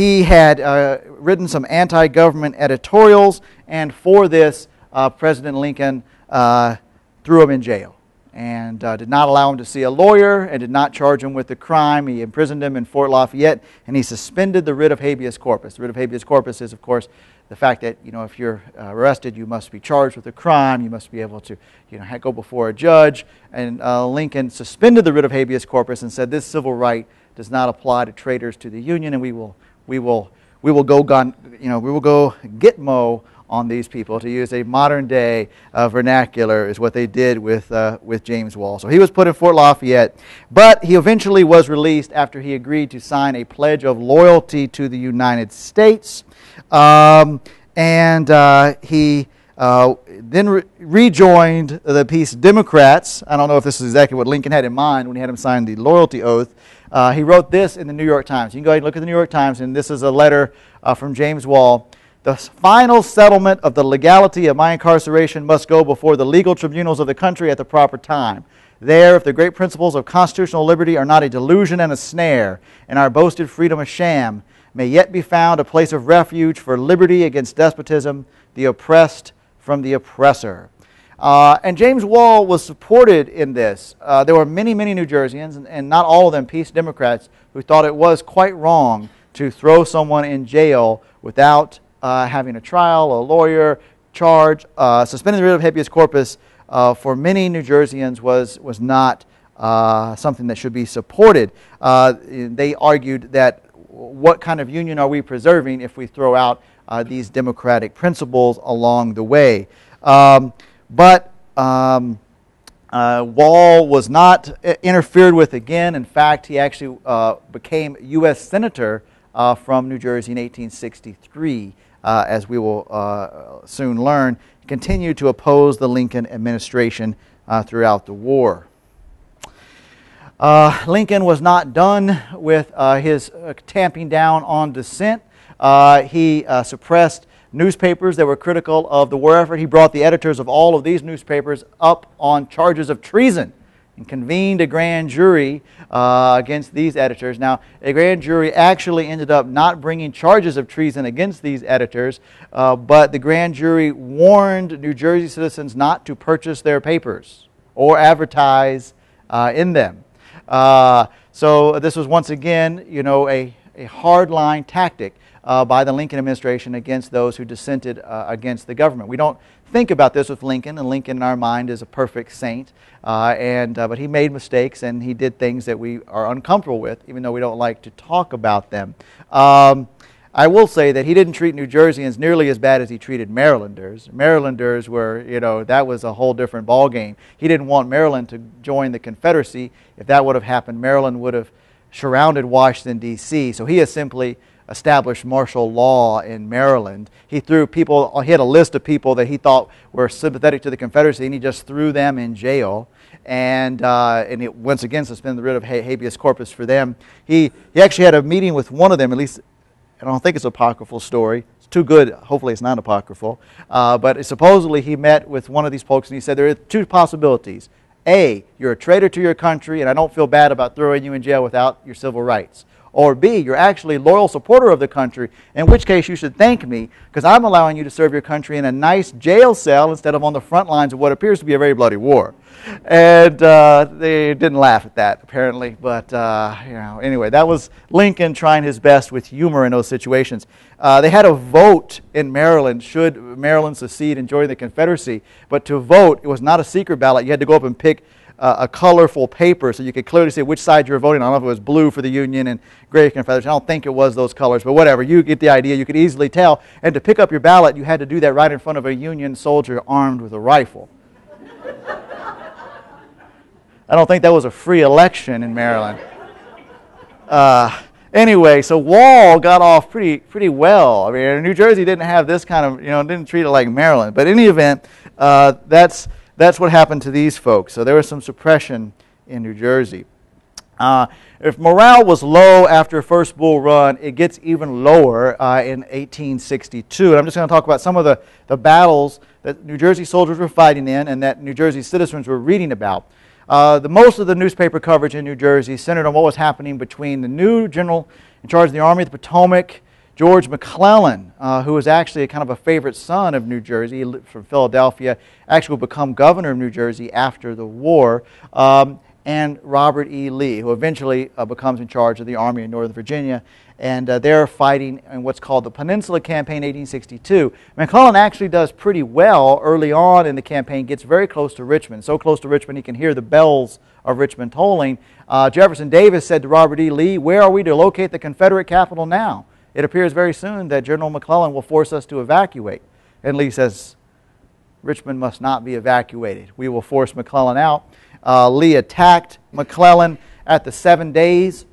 He had uh, written some anti-government editorials, and for this, uh, President Lincoln uh, threw him in jail and uh, did not allow him to see a lawyer and did not charge him with the crime. He imprisoned him in Fort Lafayette, and he suspended the writ of habeas corpus. The writ of habeas corpus is, of course, the fact that, you know, if you're uh, arrested, you must be charged with a crime. You must be able to, you know, go before a judge. And uh, Lincoln suspended the writ of habeas corpus and said, this civil right does not apply to traitors to the Union, and we will... We will, we will go gun, you know, we will go Gitmo on these people, to use a modern day uh, vernacular, is what they did with, uh, with James Wall. So he was put in Fort Lafayette, but he eventually was released after he agreed to sign a pledge of loyalty to the United States. Um, and uh, he uh, then re rejoined the Peace Democrats. I don't know if this is exactly what Lincoln had in mind when he had him sign the loyalty oath. Uh, he wrote this in the New York Times. You can go ahead and look at the New York Times, and this is a letter uh, from James Wall. The final settlement of the legality of my incarceration must go before the legal tribunals of the country at the proper time. There, if the great principles of constitutional liberty are not a delusion and a snare, and our boasted freedom a sham, may yet be found a place of refuge for liberty against despotism, the oppressed from the oppressor. Uh, and James Wall was supported in this. Uh, there were many, many New Jerseyans, and, and not all of them Peace Democrats, who thought it was quite wrong to throw someone in jail without uh, having a trial, a lawyer, charge. Uh, suspending the writ of habeas corpus uh, for many New Jerseyans was, was not uh, something that should be supported. Uh, they argued that what kind of union are we preserving if we throw out uh, these democratic principles along the way? Um, But um, uh, Wall was not interfered with again. In fact, he actually uh, became U S Senator uh, from New Jersey in eighteen sixty-three, uh, as we will uh, soon learn. He continued to oppose the Lincoln administration uh, throughout the war. Uh, Lincoln was not done with uh, his uh, tamping down on dissent. Uh, he uh, suppressed newspapers that were critical of the war effort. He brought the editors of all of these newspapers up on charges of treason and convened a grand jury uh, against these editors. Now, a grand jury actually ended up not bringing charges of treason against these editors, uh, but the grand jury warned New Jersey citizens not to purchase their papers or advertise uh, in them. Uh, so this was once again, you know, a, a hardline tactic Uh, by the Lincoln administration against those who dissented uh, against the government. We don't think about this with Lincoln, and Lincoln in our mind is a perfect saint, uh, and, uh, but he made mistakes and he did things that we are uncomfortable with, even though we don't like to talk about them. Um, I will say that he didn't treat New Jerseyans nearly as bad as he treated Marylanders. Marylanders were, you know, that was a whole different ballgame. He didn't want Maryland to join the Confederacy. If that would have happened, Maryland would have surrounded Washington, D C, so he is simply established martial law in Maryland. He threw people, he had a list of people that he thought were sympathetic to the Confederacy, and he just threw them in jail. And, uh, and it once again suspended the writ of habeas corpus for them. He, he actually had a meeting with one of them, at least I don't think it's an apocryphal story. It's too good. Hopefully it's not apocryphal. Uh, but supposedly he met with one of these folks and he said, there are two possibilities. A, you're a traitor to your country and I don't feel bad about throwing you in jail without your civil rights. Or B, you're actually a loyal supporter of the country, in which case you should thank me because I'm allowing you to serve your country in a nice jail cell instead of on the front lines of what appears to be a very bloody war. And uh, they didn't laugh at that, apparently. But uh, you know, anyway, that was Lincoln trying his best with humor in those situations. Uh, they had a vote in Maryland, should Maryland secede and join the Confederacy. But to vote, it was not a secret ballot. You had to go up and pick Uh, a colorful paper so you could clearly see which side you were voting on. I don't know if it was blue for the Union and gray for Confederacy. I don't think it was those colors, but whatever. You get the idea. You could easily tell. And to pick up your ballot, you had to do that right in front of a Union soldier armed with a rifle. I don't think that was a free election in Maryland. Uh, anyway, so Wall got off pretty pretty well. I mean, New Jersey didn't have this kind of, you know, didn't treat it like Maryland. But in any event, uh, that's... That's what happened to these folks. So there was some suppression in New Jersey. Uh, if morale was low after first Bull Run, it gets even lower uh, in eighteen sixty-two. And I'm just going to talk about some of the, the battles that New Jersey soldiers were fighting in and that New Jersey citizens were reading about. Uh, the most of the newspaper coverage in New Jersey centered on what was happening between the new general in charge of the Army of the Potomac, George McClellan, uh, who was actually a kind of a favorite son of New Jersey from Philadelphia, actually would become governor of New Jersey after the war, um, and Robert E. Lee, who eventually uh, becomes in charge of the Army in Northern Virginia. And uh, they're fighting in what's called the Peninsula Campaign eighteen sixty-two. McClellan actually does pretty well early on in the campaign, gets very close to Richmond, so close to Richmond he can hear the bells of Richmond tolling. Uh, Jefferson Davis said to Robert E. Lee, "Where are we to locate the Confederate capital now? It appears very soon that General McClellan will force us to evacuate." And Lee says, "Richmond must not be evacuated. We will force McClellan out." Uh, Lee attacked McClellan at the Seven Days.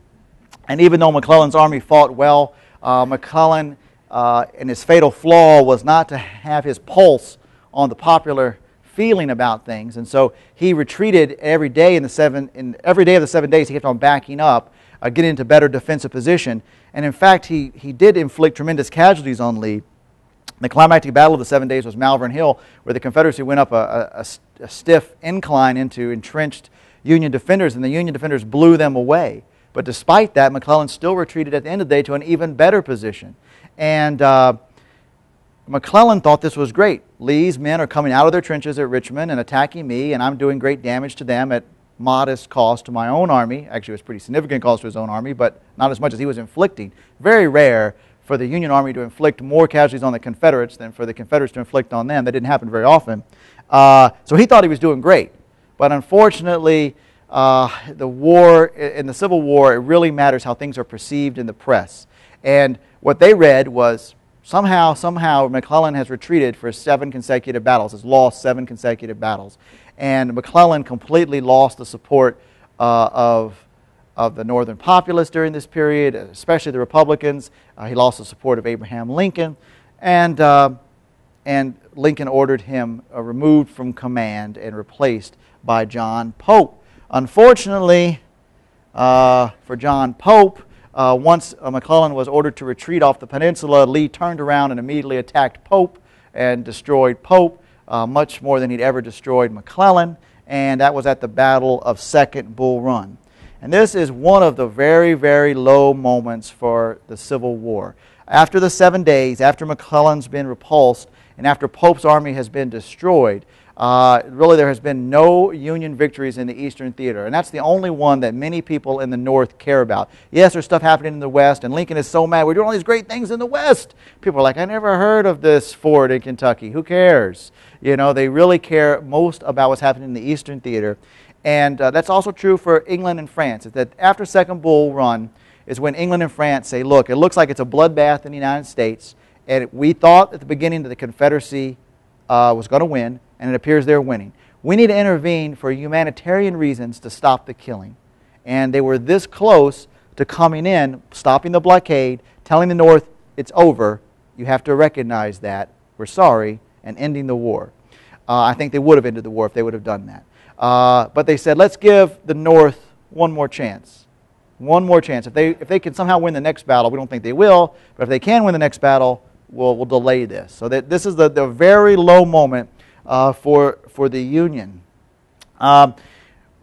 And even though McClellan's army fought well, uh, McClellan, uh, and his fatal flaw was not to have his pulse on the popular feeling about things. And so he retreated every day in the seven, in every day of the seven days, he kept on backing up, Uh, get into better defensive position. And in fact, he, he did inflict tremendous casualties on Lee. The climactic battle of the Seven Days was Malvern Hill, where the Confederacy went up a, a, a stiff incline into entrenched Union defenders, and the Union defenders blew them away. But despite that, McClellan still retreated at the end of the day to an even better position. And uh, McClellan thought this was great. Lee's men are coming out of their trenches at Richmond and attacking me, and I'm doing great damage to them at modest cost to my own army. Actually, it was pretty significant cost to his own army, but not as much as he was inflicting. Very rare for the Union Army to inflict more casualties on the Confederates than for the Confederates to inflict on them. That didn't happen very often. Uh, so he thought he was doing great. But unfortunately, uh, the war, in the Civil War, it really matters how things are perceived in the press. And what they read was, somehow, somehow, McClellan has retreated for seven consecutive battles, has lost seven consecutive battles. And McClellan completely lost the support uh, of, of the Northern populace during this period, especially the Republicans. Uh, he lost the support of Abraham Lincoln. And, uh, and Lincoln ordered him uh, removed from command and replaced by John Pope. Unfortunately, uh, for John Pope, uh, once uh, McClellan was ordered to retreat off the peninsula, Lee turned around and immediately attacked Pope and destroyed Pope. Uh, much more than he'd ever destroyed McClellan, and that was at the Battle of Second Bull Run. And this is one of the very, very low moments for the Civil War. After the seven days, after McClellan's been repulsed, and after Pope's army has been destroyed, uh, really there has been no Union victories in the Eastern Theater, and that's the only one that many people in the North care about. Yes, there's stuff happening in the West, and Lincoln is so mad, we're doing all these great things in the West. People are like, I never heard of this fort in Kentucky. Who cares? You know, they really care most about what's happening in the Eastern Theater. And uh, that's also true for England and France, is that after Second Bull Run is when England and France say, look, it looks like it's a bloodbath in the United States, and we thought at the beginning that the Confederacy uh, was going to win, and it appears they're winning. We need to intervene for humanitarian reasons to stop the killing. And they were this close to coming in, stopping the blockade, telling the North, it's over, you have to recognize that, we're sorry, and ending the war. Uh, I think they would have ended the war if they would have done that. Uh, but they said, let's give the North one more chance. One more chance. If they, if they can somehow win the next battle, we don't think they will, but if they can win the next battle, we'll, we'll delay this. So that this is the, the very low moment uh, for, for the Union. Um,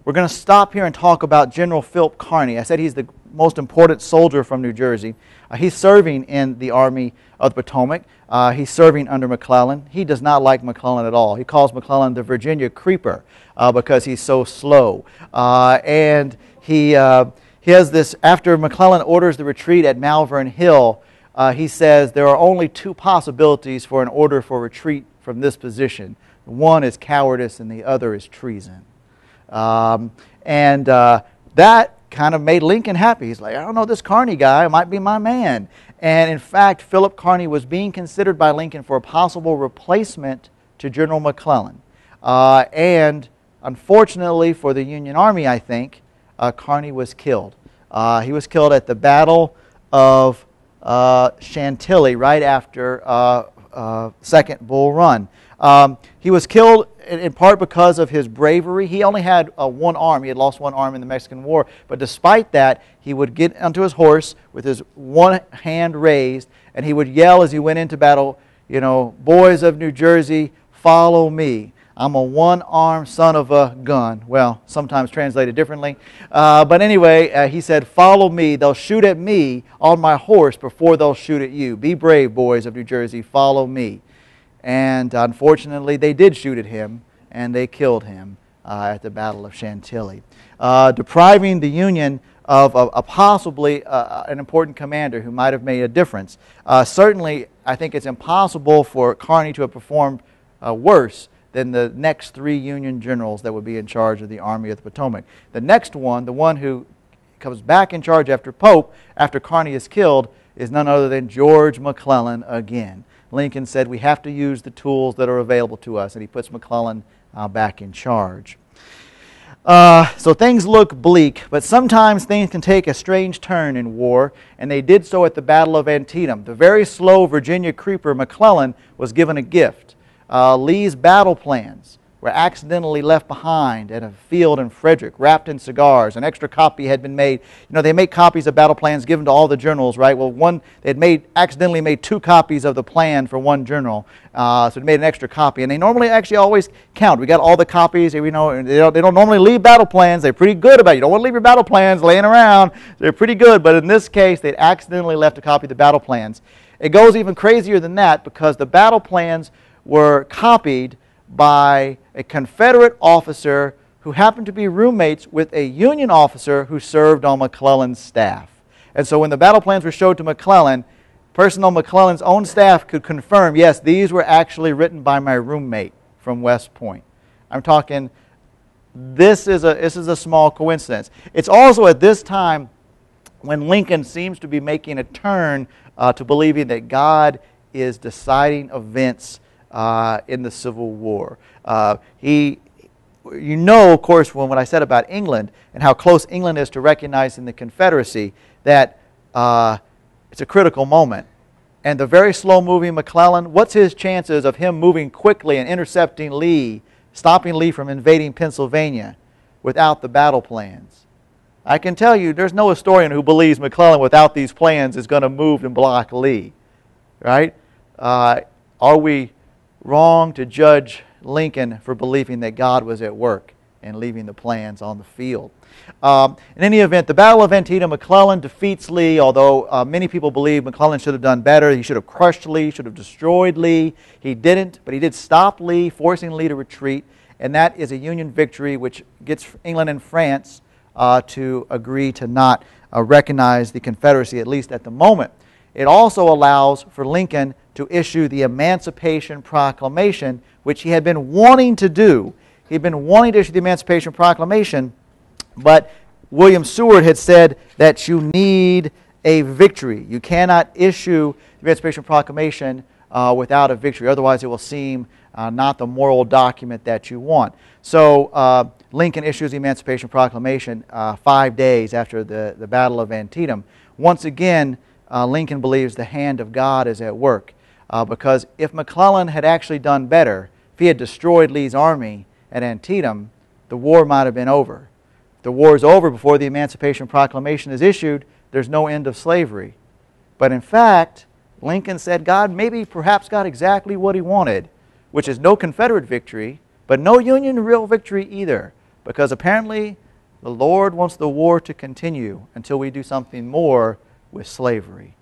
we're going to stop here and talk about General Philip Carney. I said he's the most important soldier from New Jersey. Uh, he's serving in the Army of the Potomac. Uh, he's serving under McClellan. He does not like McClellan at all. He calls McClellan the Virginia Creeper uh, because he's so slow. Uh, and he, uh, he has this, after McClellan orders the retreat at Malvern Hill, uh, he says there are only two possibilities for an order for retreat from this position. One is cowardice and the other is treason. Um, and uh, that kind of made Lincoln happy. He's like, I don't know, this Carney guy might be my man. And in fact, Philip Carney was being considered by Lincoln for a possible replacement to General McClellan. Uh, and unfortunately for the Union Army, I think, uh, Carney was killed. Uh, he was killed at the Battle of uh, Chantilly right after uh, uh, Second Bull Run. Um, he was killed in part because of his bravery. He only had uh, one arm. He had lost one arm in the Mexican War. But despite that, he would get onto his horse with his one hand raised, and he would yell as he went into battle, you know, boys of New Jersey, follow me. I'm a one-armed son of a gun. Well, sometimes translated differently. Uh, but anyway, uh, he said, follow me. They'll shoot at me on my horse before they'll shoot at you. Be brave, boys of New Jersey, follow me. And unfortunately, they did shoot at him, and they killed him uh, at the Battle of Chantilly, uh, depriving the Union of a, a possibly uh, an important commander who might have made a difference. Uh, certainly, I think it's impossible for Carney to have performed uh, worse than the next three Union generals that would be in charge of the Army of the Potomac. The next one, the one who comes back in charge after Pope, after Carney is killed, is none other than George McClellan again. Lincoln said we have to use the tools that are available to us, and he puts McClellan uh, back in charge. Uh, so things look bleak, but sometimes things can take a strange turn in war, and they did so at the Battle of Antietam. The very slow Virginia Creeper McClellan was given a gift. Uh, Lee's battle plans were accidentally left behind at a field in Frederick, wrapped in cigars. An extra copy had been made. You know, they make copies of battle plans given to all the generals, right? Well, one, they had made, accidentally made two copies of the plan for one general, uh, so they made an extra copy. And they normally actually always count. We got all the copies, you know, they don't, they don't normally leave battle plans. They're pretty good about it. You don't want to leave your battle plans laying around. They're pretty good, but in this case, they'd accidentally left a copy of the battle plans. It goes even crazier than that because the battle plans were copied by a Confederate officer who happened to be roommates with a Union officer who served on McClellan's staff. And so when the battle plans were showed to McClellan, person on McClellan's own staff could confirm, yes, these were actually written by my roommate from West Point. I'm talking, this is a, this is a small coincidence. It's also at this time when Lincoln seems to be making a turn uh, to believing that God is deciding events Uh, in the Civil War. Uh, he, you know, of course, when what I said about England and how close England is to recognizing the Confederacy, that uh, it's a critical moment. And the very slow-moving McClellan, what's his chances of him moving quickly and intercepting Lee, stopping Lee from invading Pennsylvania without the battle plans? I can tell you, there's no historian who believes McClellan without these plans is going to move and block Lee, right? Uh, are we wrong to judge Lincoln for believing that God was at work and leaving the plans on the field? Um, in any event, the Battle of Antietam, McClellan defeats Lee, although uh, many people believe McClellan should have done better. He should have crushed Lee, should have destroyed Lee. He didn't, but he did stop Lee, forcing Lee to retreat, and that is a Union victory which gets England and France uh, to agree to not uh, recognize the Confederacy, at least at the moment. It also allows for Lincoln to issue the Emancipation Proclamation, which he had been wanting to do. He'd been wanting to issue the Emancipation Proclamation, but William Seward had said that you need a victory. You cannot issue the Emancipation Proclamation uh, without a victory. Otherwise, it will seem uh, not the moral document that you want. So uh, Lincoln issues the Emancipation Proclamation uh, five days after the, the Battle of Antietam. Once again, uh, Lincoln believes the hand of God is at work. Uh, because if McClellan had actually done better, if he had destroyed Lee's army at Antietam, the war might have been over. the war is over before the Emancipation Proclamation is issued, there's no end of slavery. But in fact, Lincoln said God maybe perhaps got exactly what he wanted, which is no Confederate victory, but no Union real victory either, because apparently the Lord wants the war to continue until we do something more with slavery.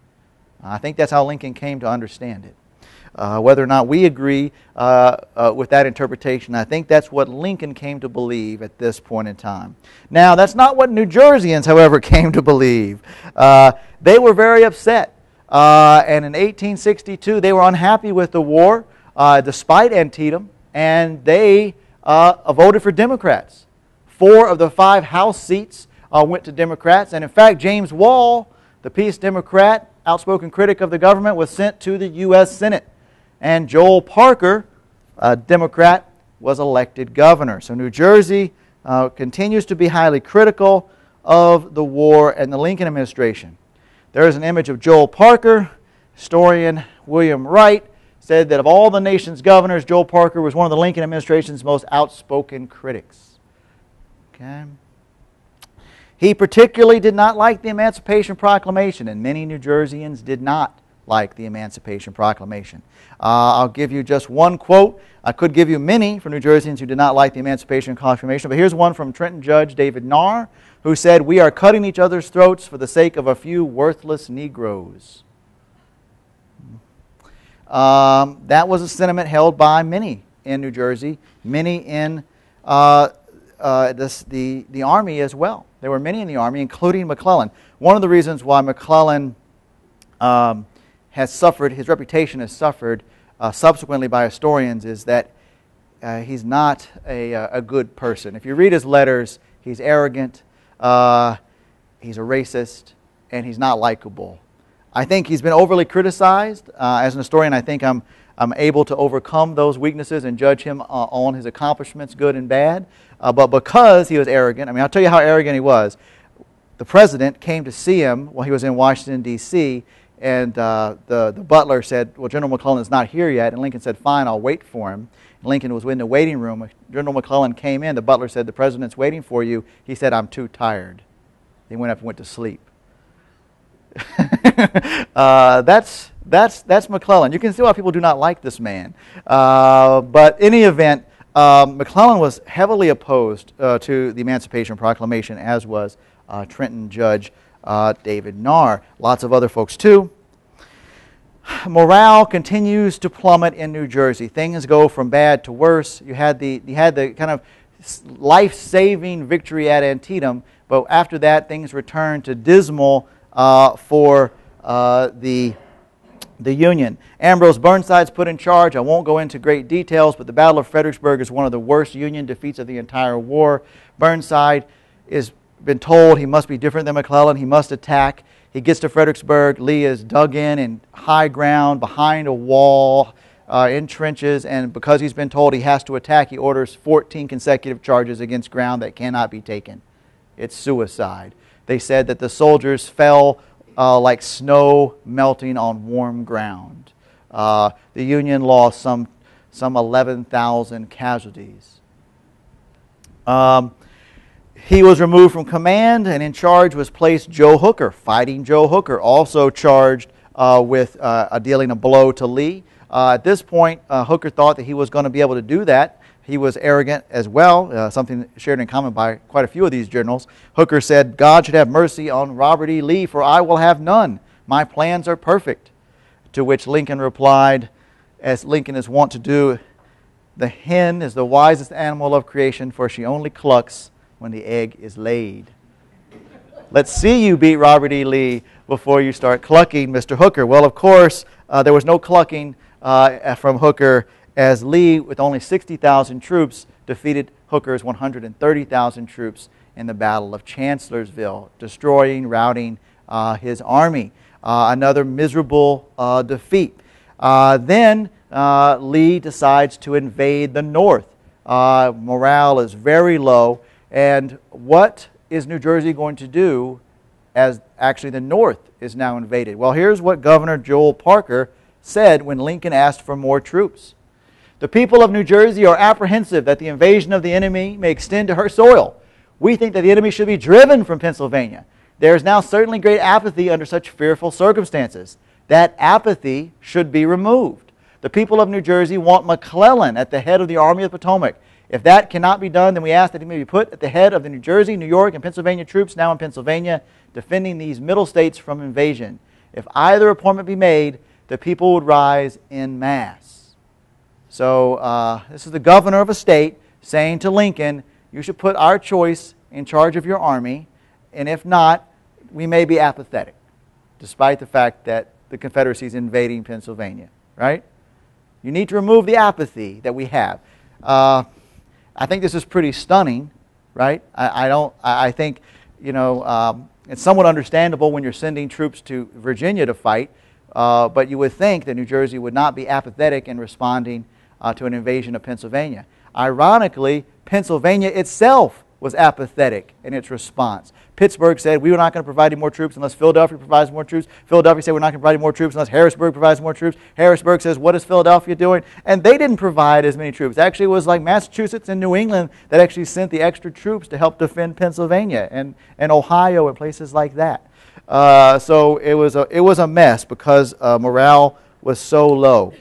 I think that's how Lincoln came to understand it. Uh, whether or not we agree uh, uh, with that interpretation, I think that's what Lincoln came to believe at this point in time. Now, that's not what New Jerseyans, however, came to believe. Uh, they were very upset, uh, and in eighteen sixty-two they were unhappy with the war, uh, despite Antietam, and they uh, voted for Democrats. Four of the five House seats uh, went to Democrats, and in fact, James Wall, the Peace Democrat, outspoken critic of the government, was sent to the U S Senate. And Joel Parker, a Democrat, was elected governor. So New Jersey uh, continues to be highly critical of the war and the Lincoln administration. There is an image of Joel Parker. Historian William Wright said that of all the nation's governors, Joel Parker was one of the Lincoln administration's most outspoken critics. Okay. He particularly did not like the Emancipation Proclamation, and many New Jerseyans did not like the Emancipation Proclamation. Uh, I'll give you just one quote. I could give you many from New Jerseyans who did not like the Emancipation Proclamation, but here's one from Trenton Judge David Narr, who said, "We are cutting each other's throats for the sake of a few worthless Negroes." Um, that was a sentiment held by many in New Jersey, many in uh, uh, this, the, the Army as well. There were many in the Army, including McClellan. One of the reasons why McClellan um, has suffered, his reputation has suffered uh, subsequently by historians, is that uh, he's not a, a good person. If you read his letters, he's arrogant, uh, he's a racist, and he's not likable. I think he's been overly criticized. Uh, as an historian, I think I'm, I'm able to overcome those weaknesses and judge him uh, on his accomplishments, good and bad. Uh, but because he was arrogant, I mean, I'll tell you how arrogant he was. The president came to see him while he was in Washington, D C, and uh, the, the butler said, "Well, General McClellan's not here yet." And Lincoln said, "Fine, I'll wait for him." And Lincoln was in the waiting room. General McClellan came in. The butler said, "The president's waiting for you." He said, "I'm too tired." He went up and went to sleep. uh, that's, that's, that's McClellan. You can see why people do not like this man. Uh, but in any event, um, McClellan was heavily opposed uh, to the Emancipation Proclamation, as was uh, Trenton Judge Uh, David Narr. Lots of other folks too. Morale continues to plummet in New Jersey. Things go from bad to worse. You had the, you had the kind of life-saving victory at Antietam, but after that things return to dismal uh, for uh, the, the Union. Ambrose Burnside's put in charge. I won't go into great details, but the Battle of Fredericksburg is one of the worst Union defeats of the entire war. Burnside is been told he must be different than McClellan, he must attack. He gets to Fredericksburg, Lee is dug in in high ground, behind a wall, uh, in trenches, and because he's been told he has to attack, he orders fourteen consecutive charges against ground that cannot be taken. It's suicide. They said that the soldiers fell uh, like snow melting on warm ground. Uh, the Union lost some, some eleven thousand casualties. Um, He was removed from command, and in charge was placed Joe Hooker, fighting Joe Hooker, also charged uh, with uh, dealing a blow to Lee. Uh, at this point, uh, Hooker thought that he was going to be able to do that. He was arrogant as well, uh, something shared in common by quite a few of these generals. Hooker said, "God should have mercy on Robert E. Lee, for I will have none. My plans are perfect." To which Lincoln replied, as Lincoln is wont to do, "The hen is the wisest animal of creation, for she only clucks when the egg is laid." Let's see you beat Robert E. Lee before you start clucking, Mister Hooker. Well, of course, uh, there was no clucking uh, from Hooker, as Lee, with only sixty thousand troops, defeated Hooker's one hundred thirty thousand troops in the Battle of Chancellorsville, destroying, routing uh, his army. Uh, another miserable uh, defeat. Uh, then uh, Lee decides to invade the North. Uh, morale is very low. And what is New Jersey going to do as actually the North is now invaded? Well, here's what Governor Joel Parker said when Lincoln asked for more troops. "The people of New Jersey are apprehensive that the invasion of the enemy may extend to her soil. We think that the enemy should be driven from Pennsylvania. There is now certainly great apathy under such fearful circumstances. That apathy should be removed. The people of New Jersey want McClellan at the head of the Army of the Potomac. If that cannot be done, then we ask that he may be put at the head of the New Jersey, New York, and Pennsylvania troops now in Pennsylvania, defending these middle states from invasion. If either appointment be made, the people would rise en masse. So uh, this is the governor of a state saying to Lincoln, you should put our choice in charge of your army, and if not, we may be apathetic, despite the fact that the Confederacy is invading Pennsylvania, right? You need to remove the apathy that we have. Uh, I think this is pretty stunning, right? I, I don't. I, I think, you know, um, it's somewhat understandable when you're sending troops to Virginia to fight, uh, but you would think that New Jersey would not be apathetic in responding uh, to an invasion of Pennsylvania. Ironically, Pennsylvania itself was apathetic in its response. Pittsburgh said, we were not going to provide any more troops unless Philadelphia provides more troops. Philadelphia said, we're not going to provide any more troops unless Harrisburg provides more troops. Harrisburg says, what is Philadelphia doing? And they didn't provide as many troops. Actually, it was like Massachusetts and New England that actually sent the extra troops to help defend Pennsylvania and, and Ohio and places like that. Uh, so it was, a, it was a mess because uh, morale was so low.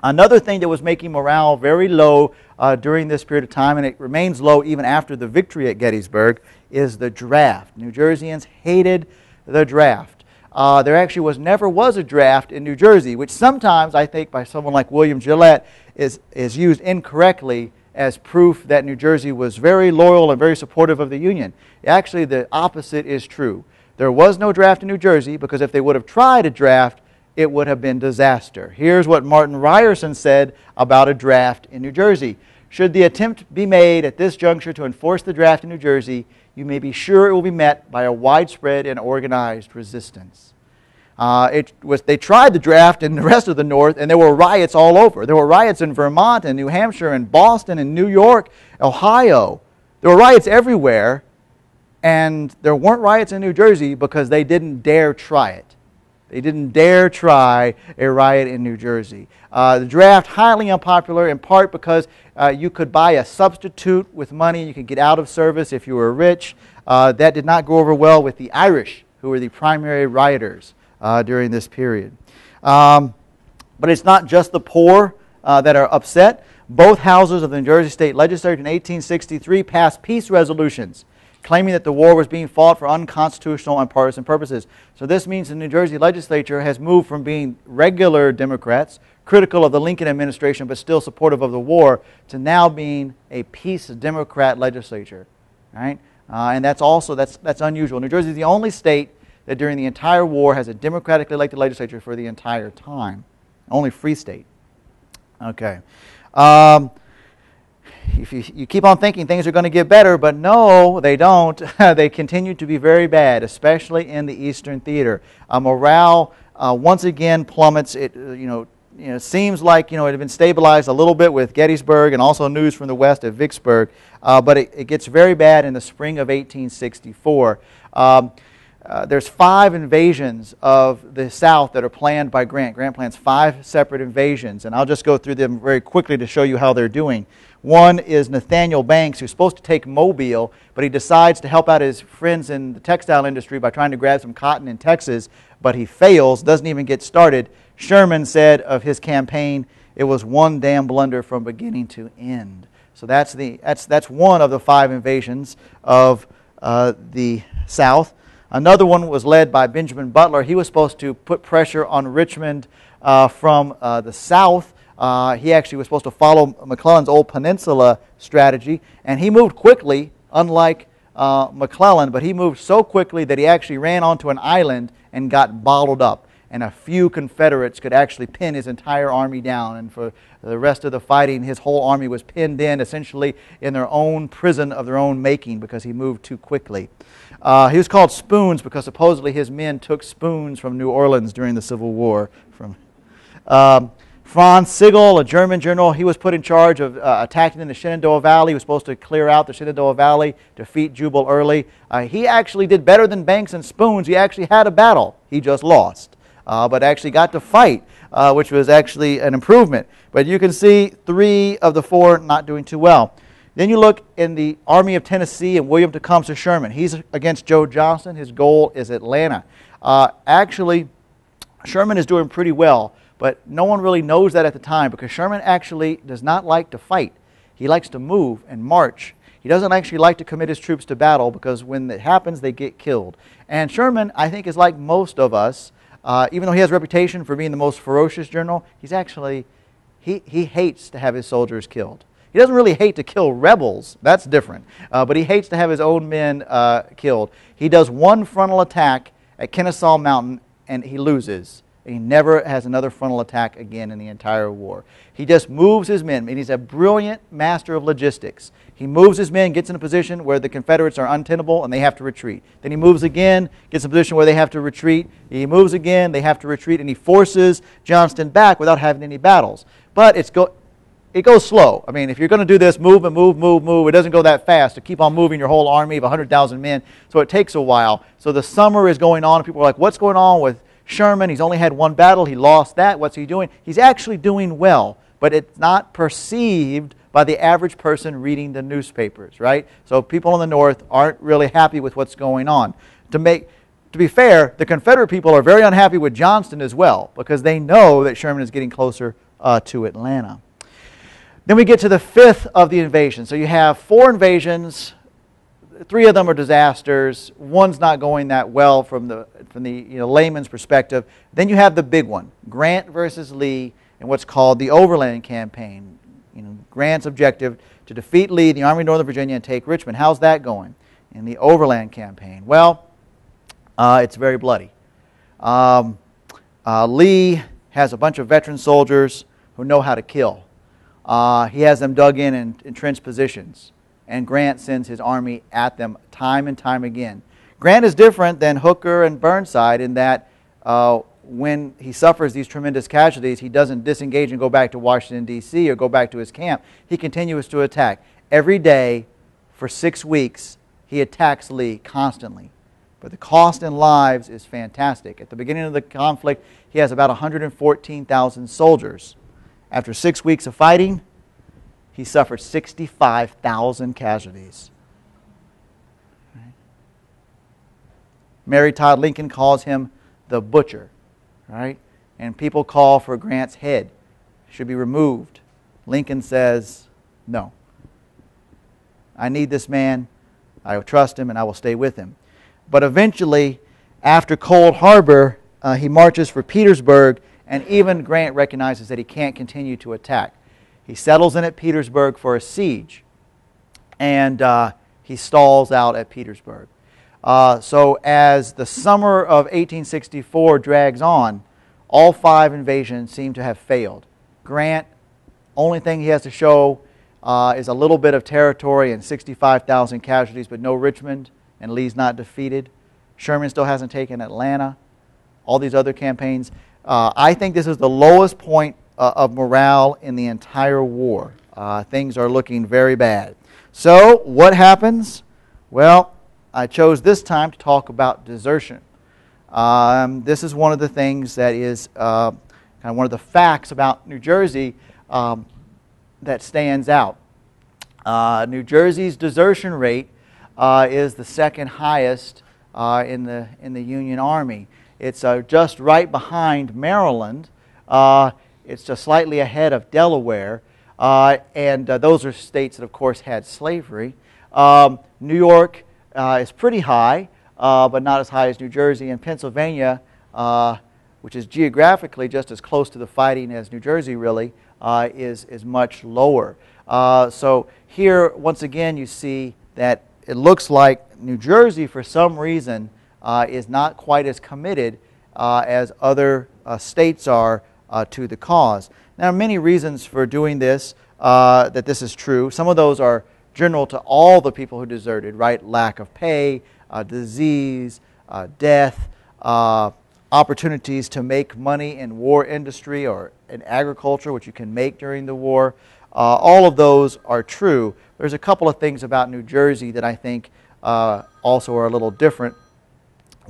Another thing that was making morale very low uh, during this period of time, and it remains low even after the victory at Gettysburg, is the draft. New Jerseyans hated the draft. Uh, there actually was never was a draft in New Jersey, which sometimes I think by someone like William Gillette is, is used incorrectly as proof that New Jersey was very loyal and very supportive of the Union. Actually, the opposite is true. There was no draft in New Jersey because if they would have tried a draft, it would have been disaster. Here's what Martin Ryerson said about a draft in New Jersey. Should the attempt be made at this juncture to enforce the draft in New Jersey, you may be sure it will be met by a widespread and organized resistance. Uh, it was, they tried the draft in the rest of the North, and there were riots all over. There were riots in Vermont and New Hampshire and Boston and New York, Ohio. There were riots everywhere, and there weren't riots in New Jersey because they didn't dare try it. They didn't dare try a riot in New Jersey. Uh, the draft, highly unpopular in part because uh, you could buy a substitute with money. You could get out of service if you were rich. Uh, that did not go over well with the Irish, who were the primary rioters uh, during this period. Um, but it's not just the poor uh, that are upset. Both houses of the New Jersey State Legislature in eighteen sixty-three passed peace resolutions claiming that the war was being fought for unconstitutional and partisan purposes. So this means the New Jersey legislature has moved from being regular Democrats, critical of the Lincoln administration but still supportive of the war, to now being a peace Democrat legislature. Right? Uh, and that's also, that's, that's unusual. New Jersey is the only state that during the entire war has a democratically elected legislature for the entire time. Only free state. Okay. Um, If you, you keep on thinking things are going to get better, but no, they don't. They continue to be very bad, especially in the Eastern Theater. Uh, morale uh, once again plummets. It uh, you know you know seems like you know it had been stabilized a little bit with Gettysburg and also news from the West at Vicksburg, uh, but it, it gets very bad in the spring of eighteen sixty-four. Um, uh, there's five invasions of the South that are planned by Grant. Grant plans five separate invasions, and I'll just go through them very quickly to show you how they're doing. One is Nathaniel Banks, who's supposed to take Mobile, but he decides to help out his friends in the textile industry by trying to grab some cotton in Texas, but he fails, doesn't even get started. Sherman said of his campaign, it was one damn blunder from beginning to end. So that's, the, that's, that's one of the five invasions of uh, the South. Another one was led by Benjamin Butler. He was supposed to put pressure on Richmond uh, from uh, the South. Uh, he actually was supposed to follow McClellan's old Peninsula strategy, and he moved quickly, unlike uh, McClellan, but he moved so quickly that he actually ran onto an island and got bottled up, and a few Confederates could actually pin his entire army down, and for the rest of the fighting, his whole army was pinned in, essentially in their own prison of their own making because he moved too quickly. Uh, he was called Spoons because supposedly his men took spoons from New Orleans during the Civil War. From um, Franz Sigel, a German general, he was put in charge of uh, attacking in the Shenandoah Valley. He was supposed to clear out the Shenandoah Valley, defeat Jubal Early. Uh, he actually did better than Banks and Spoons. He actually had a battle. He just lost, uh, but actually got to fight, uh, which was actually an improvement. But you can see three of the four not doing too well. Then you look in the Army of Tennessee and William Tecumseh Sherman. He's against Joe Johnston. His goal is Atlanta. Uh, actually, Sherman is doing pretty well, but no one really knows that at the time because Sherman actually does not like to fight. He likes to move and march. He doesn't actually like to commit his troops to battle because when it happens, they get killed. And Sherman, I think, is like most of us. Uh, even though he has a reputation for being the most ferocious general, he's actually, he, he hates to have his soldiers killed. He doesn't really hate to kill rebels, that's different, uh, but he hates to have his own men uh, killed. He does one frontal attack at Kennesaw Mountain and he loses. He never has another frontal attack again in the entire war. He just moves his men, and he's a brilliant master of logistics. He moves his men, gets in a position where the Confederates are untenable, and they have to retreat. Then he moves again, gets in a position where they have to retreat. He moves again, they have to retreat, and he forces Johnston back without having any battles. But it's go it goes slow. I mean, if you're going to do this, move and move, move, move, it doesn't go that fast to keep on moving your whole army of one hundred thousand men, so it takes a while. So the summer is going on, and people are like, what's going on with Sherman? He's only had one battle. He lost that. What's he doing? He's actually doing well, but it's not perceived by the average person reading the newspapers, right? So people in the North aren't really happy with what's going on. To make, to be fair, the Confederate people are very unhappy with Johnston as well because they know that Sherman is getting closer uh, to Atlanta. Then we get to the fifth of the invasions. So you have four invasions. Three of them are disasters. One's not going that well from the from the you know, layman's perspective. Then you have the big one, Grant versus Lee, and what's called the Overland Campaign. You know, Grant's objective to defeat Lee, the Army of Northern Virginia, and take Richmond. How's that going in the Overland Campaign? Well, uh, it's very bloody. Um, uh, Lee has a bunch of veteran soldiers who know how to kill. Uh, he has them dug in in entrenched positions. And Grant sends his army at them time and time again. Grant is different than Hooker and Burnside in that uh, when he suffers these tremendous casualties, he doesn't disengage and go back to Washington, D C or go back to his camp. He continues to attack. Every day for six weeks, he attacks Lee constantly. But the cost in lives is fantastic. At the beginning of the conflict, he has about one hundred fourteen thousand soldiers. After six weeks of fighting, he suffered sixty-five thousand casualties. Right. Mary Todd Lincoln calls him the butcher, right? And people call for Grant's head. It should be removed. Lincoln says, no. I need this man. I trust him and I will stay with him. But eventually, after Cold Harbor, uh, he marches for Petersburg, and even Grant recognizes that he can't continue to attack. He settles in at Petersburg for a siege, and uh, he stalls out at Petersburg. Uh, so as the summer of eighteen sixty-four drags on, all five invasions seem to have failed. Grant, only thing he has to show uh, is a little bit of territory and sixty-five thousand casualties, but no Richmond, and Lee's not defeated. Sherman still hasn't taken Atlanta, all these other campaigns. Uh, I think this is the lowest point Uh, of morale in the entire war. Uh, things are looking very bad. So what happens? Well, I chose this time to talk about desertion. Um, this is one of the things that is uh, kind of one of the facts about New Jersey um, that stands out. Uh, New Jersey's desertion rate uh, is the second highest uh, in the in the Union Army. It's uh, just right behind Maryland. Uh, It's just slightly ahead of Delaware, uh, and uh, those are states that, of course, had slavery. Um, New York uh, is pretty high, uh, but not as high as New Jersey, and Pennsylvania, uh, which is geographically just as close to the fighting as New Jersey, really, uh, is, is much lower. Uh, so here, once again, you see that it looks like New Jersey, for some reason, uh, is not quite as committed uh, as other uh, states are Uh, to the cause. There are many reasons for doing this, uh, that this is true. Some of those are general to all the people who deserted, right? Lack of pay, uh, disease, uh, death, uh, opportunities to make money in war industry or in agriculture, which you can make during the war. Uh, all of those are true. There's a couple of things about New Jersey that I think uh, also are a little different.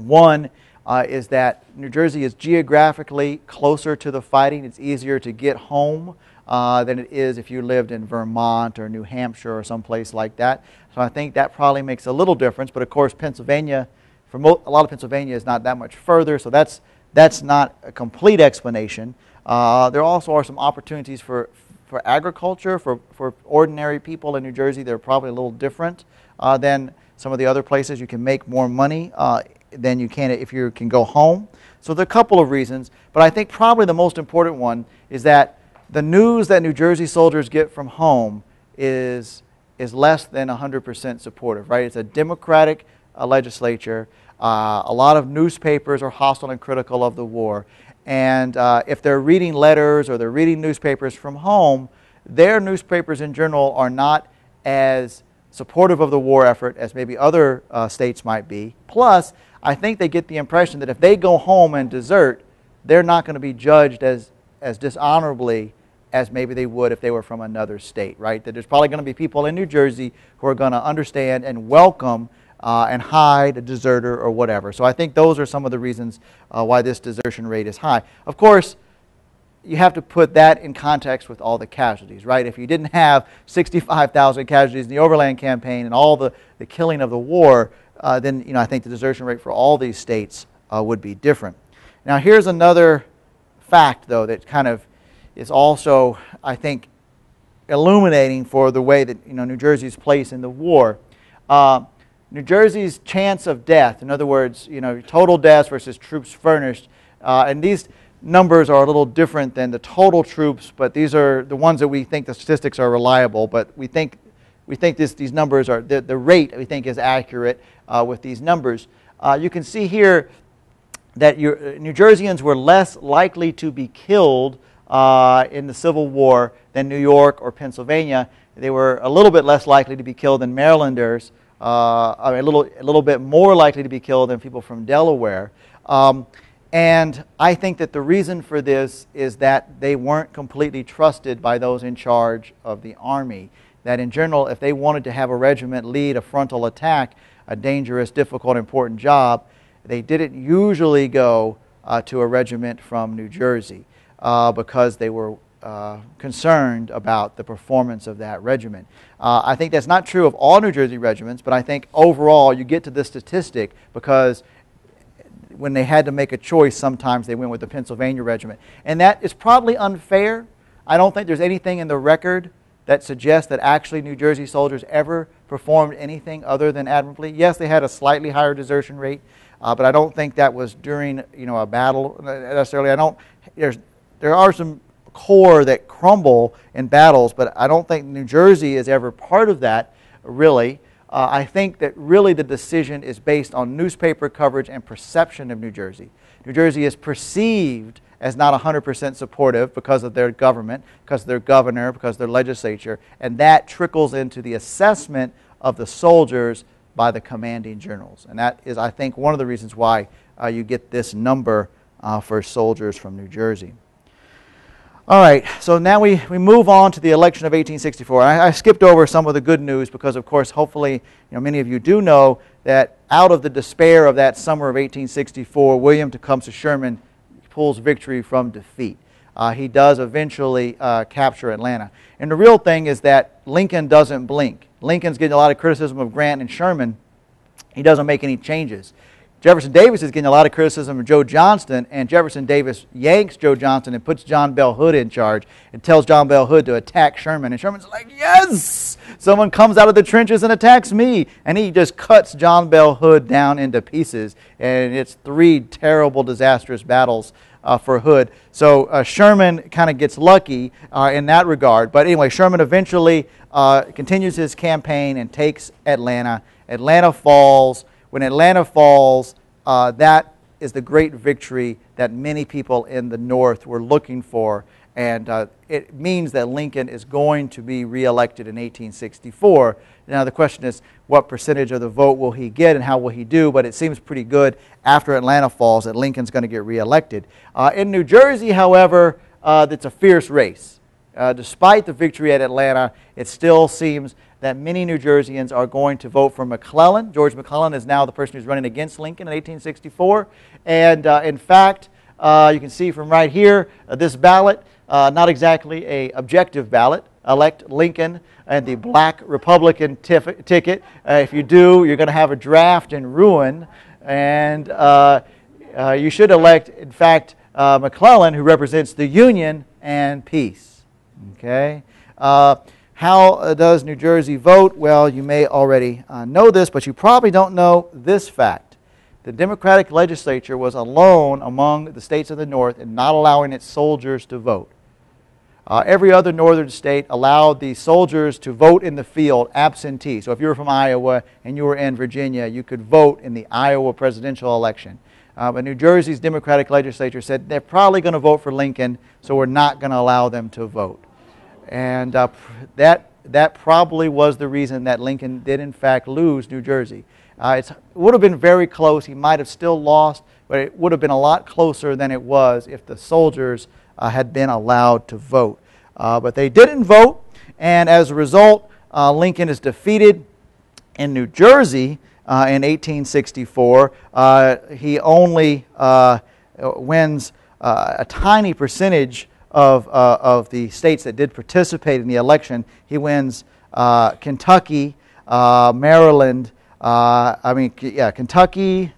One Uh, is that New Jersey is geographically closer to the fighting. It's easier to get home uh, than it is if you lived in Vermont or New Hampshire or someplace like that. So I think that probably makes a little difference. But of course, Pennsylvania, for mo a lot of Pennsylvania is not that much further, so that's that's not a complete explanation. Uh, there also are some opportunities for for agriculture for for ordinary people in New Jersey. They're probably a little different uh, than some of the other places. You can make more money uh, than you can if you can go home. So there are a couple of reasons, but I think probably the most important one is that the news that New Jersey soldiers get from home is is less than one hundred percent supportive. Right? It's a Democratic uh, legislature. Uh, a lot of newspapers are hostile and critical of the war. And uh, if they're reading letters or they're reading newspapers from home, their newspapers in general are not as supportive of the war effort as maybe other uh, states might be. Plus, I think they get the impression that if they go home and desert, they're not going to be judged as, as dishonorably as maybe they would if they were from another state, right? That there's probably going to be people in New Jersey who are going to understand and welcome Uh, and hide a deserter or whatever. So I think those are some of the reasons uh, why this desertion rate is high. Of course, you have to put that in context with all the casualties, right? If you didn't have sixty-five thousand casualties in the Overland Campaign and all the, the killing of the war, uh, then you know I think the desertion rate for all these states uh, would be different. Now here's another fact, though, that kind of is also, I think, illuminating for the way that you know New Jersey's place in the war. Uh, New Jersey's chance of death, in other words, you know, total deaths versus troops furnished, uh, and these numbers are a little different than the total troops, but these are the ones that we think the statistics are reliable, but we think, we think this, these numbers are, the, the rate we think is accurate uh, with these numbers. Uh, you can see here that your, New Jerseyans were less likely to be killed uh, in the Civil War than New York or Pennsylvania. They were a little bit less likely to be killed than Marylanders. Uh, I mean, a little, a little bit more likely to be killed than people from Delaware. Um, and I think that the reason for this is that they weren't completely trusted by those in charge of the Army. That in general, if they wanted to have a regiment lead a frontal attack, a dangerous, difficult, important job, they didn't usually go uh, to a regiment from New Jersey uh, because they were Uh, concerned about the performance of that regiment. Uh, I think that's not true of all New Jersey regiments, but I think overall you get to this statistic because when they had to make a choice, sometimes they went with the Pennsylvania regiment. And that is probably unfair. I don't think there's anything in the record that suggests that actually New Jersey soldiers ever performed anything other than admirably. Yes, they had a slightly higher desertion rate, uh, but I don't think that was during you know a battle necessarily. I don't. There's there are some core that crumble in battles, but I don't think New Jersey is ever part of that, really. Uh, I think that really the decision is based on newspaper coverage and perception of New Jersey. New Jersey is perceived as not one hundred percent supportive because of their government, because of their governor, because of their legislature, and that trickles into the assessment of the soldiers by the commanding generals. And that is, I think, one of the reasons why uh, you get this number uh, for soldiers from New Jersey. All right, so now we, we move on to the election of eighteen sixty-four. I, I skipped over some of the good news because, of course, hopefully you know, many of you do know that out of the despair of that summer of eighteen sixty-four, William Tecumseh Sherman pulls victory from defeat. Uh, he does eventually uh, capture Atlanta. And the real thing is that Lincoln doesn't blink. Lincoln's getting a lot of criticism of Grant and Sherman. He doesn't make any changes. Jefferson Davis is getting a lot of criticism of Joe Johnston, and Jefferson Davis yanks Joe Johnston and puts John Bell Hood in charge and tells John Bell Hood to attack Sherman. And Sherman's like, yes! Someone comes out of the trenches and attacks me. And he just cuts John Bell Hood down into pieces. And it's three terrible, disastrous battles uh, for Hood. So uh, Sherman kind of gets lucky uh, in that regard. But anyway, Sherman eventually uh, continues his campaign and takes Atlanta. Atlanta falls. When Atlanta falls, uh, that is the great victory that many people in the North were looking for. And uh, it means that Lincoln is going to be reelected in eighteen sixty-four. Now the question is, what percentage of the vote will he get and how will he do? But it seems pretty good after Atlanta falls that Lincoln's going to get reelected. Uh, in New Jersey, however, uh, it's a fierce race. Uh, despite the victory at Atlanta, it still seems that many New Jerseyans are going to vote for McClellan. George McClellan is now the person who's running against Lincoln in eighteen sixty-four. And uh, in fact, uh, you can see from right here, uh, this ballot, uh, not exactly a objective ballot. Elect Lincoln and the black Republican tif ticket. Uh, if you do, you're going to have a draft and ruin. And uh, uh, you should elect, in fact, uh, McClellan, who represents the Union and peace. Okay. Uh, how does New Jersey vote? Well, you may already uh, know this, but you probably don't know this fact. The Democratic legislature was alone among the states of the North in not allowing its soldiers to vote. Uh, every other northern state allowed the soldiers to vote in the field absentee. So if you were from Iowa and you were in Virginia, you could vote in the Iowa presidential election. Uh, but New Jersey's Democratic legislature said they're probably going to vote for Lincoln, so we're not going to allow them to vote. And uh, that, that probably was the reason that Lincoln did, in fact, lose New Jersey. Uh, it's, it would have been very close. He might have still lost, but it would have been a lot closer than it was if the soldiers Uh, had been allowed to vote. Uh, but they didn't vote, and as a result, uh, Lincoln is defeated in New Jersey uh, in eighteen sixty-four. Uh, he only uh, wins uh, a tiny percentage of, uh, of the states that did participate in the election. He wins uh, Kentucky, uh, Maryland, uh, I mean, yeah, Kentucky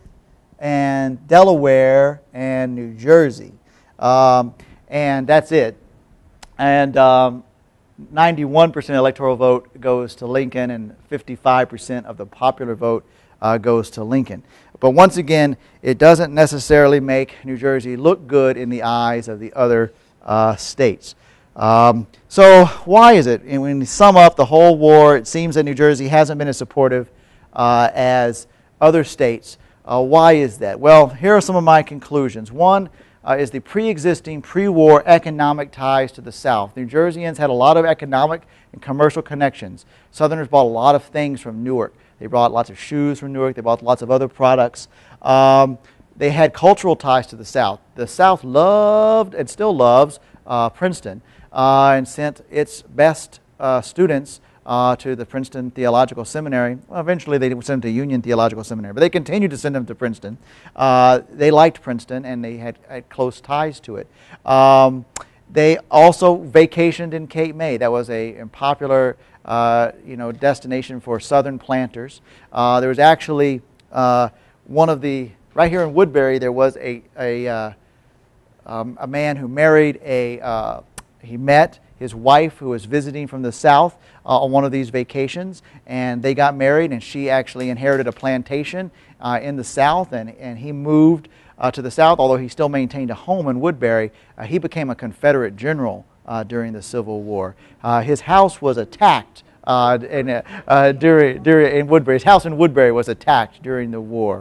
and Delaware and New Jersey. Um, And that's it. And um, ninety-one percent electoral vote goes to Lincoln, and fifty-five percent of the popular vote uh, goes to Lincoln. But once again, it doesn't necessarily make New Jersey look good in the eyes of the other uh, states. Um, so why is it? And when you sum up the whole war, it seems that New Jersey hasn't been as supportive uh, as other states. Uh, why is that? Well, here are some of my conclusions. One, Uh, is the pre-existing, pre-war economic ties to the South. New Jerseyans had a lot of economic and commercial connections. Southerners bought a lot of things from Newark. They bought lots of shoes from Newark. They bought lots of other products. Um, they had cultural ties to the South. The South loved and still loves uh, Princeton uh, and sent its best uh, students Uh, to the Princeton Theological Seminary. Well, eventually they sent them to Union Theological Seminary, but they continued to send them to Princeton. Uh, they liked Princeton, and they had, had close ties to it. Um, they also vacationed in Cape May. That was a popular uh, you know, destination for Southern planters. Uh, there was actually uh, one of the, right here in Woodbury, there was a, a, uh, um, a man who married a, uh, he met his wife who was visiting from the South uh, on one of these vacations, and they got married, and she actually inherited a plantation uh, in the South, and, and he moved uh, to the South, although he still maintained a home in Woodbury. Uh, he became a Confederate general uh, during the Civil War. Uh, his house was attacked uh, in, uh, uh, during, during, in Woodbury. His house in Woodbury was attacked during the war.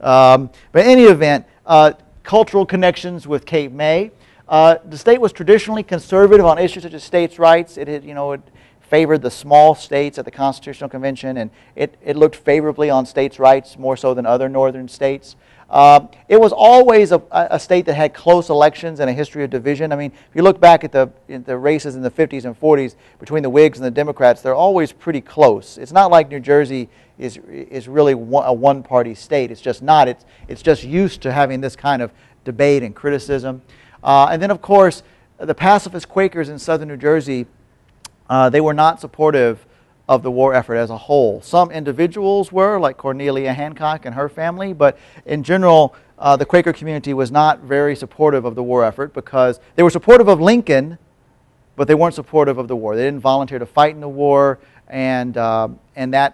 Um, but in any event, uh, cultural connections with Cape May. Uh, the state was traditionally conservative on issues such as states' rights. It had, you know, it favored the small states at the Constitutional Convention, and it, it looked favorably on states' rights more so than other northern states. Uh, it was always a, a state that had close elections and a history of division. I mean, if you look back at the, at the races in the fifties and forties between the Whigs and the Democrats, they're always pretty close. It's not like New Jersey is, is really one, a one-party state. It's just not. It's, it's just used to having this kind of debate and criticism. Uh, and then, of course, the pacifist Quakers in southern New Jersey, uh, they were not supportive of the war effort as a whole. Some individuals were, like Cornelia Hancock and her family, but in general, uh, the Quaker community was not very supportive of the war effort because they were supportive of Lincoln, but they weren't supportive of the war. They didn't volunteer to fight in the war, and, uh, and that,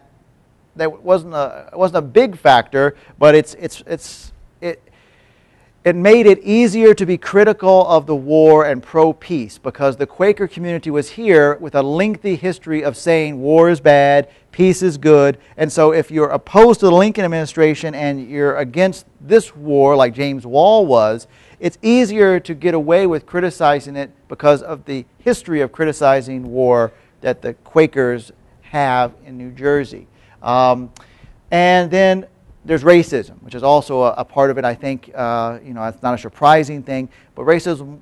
that wasn't, a, wasn't a big factor, but it's... it's, it's it, It made it easier to be critical of the war and pro-peace because the Quaker community was here with a lengthy history of saying war is bad, peace is good. And so if you're opposed to the Lincoln administration and you're against this war like James Wall was, it's easier to get away with criticizing it because of the history of criticizing war that the Quakers have in New Jersey. Um, and then there's racism, which is also a, a part of it. I think, uh, you know, it's not a surprising thing, but racism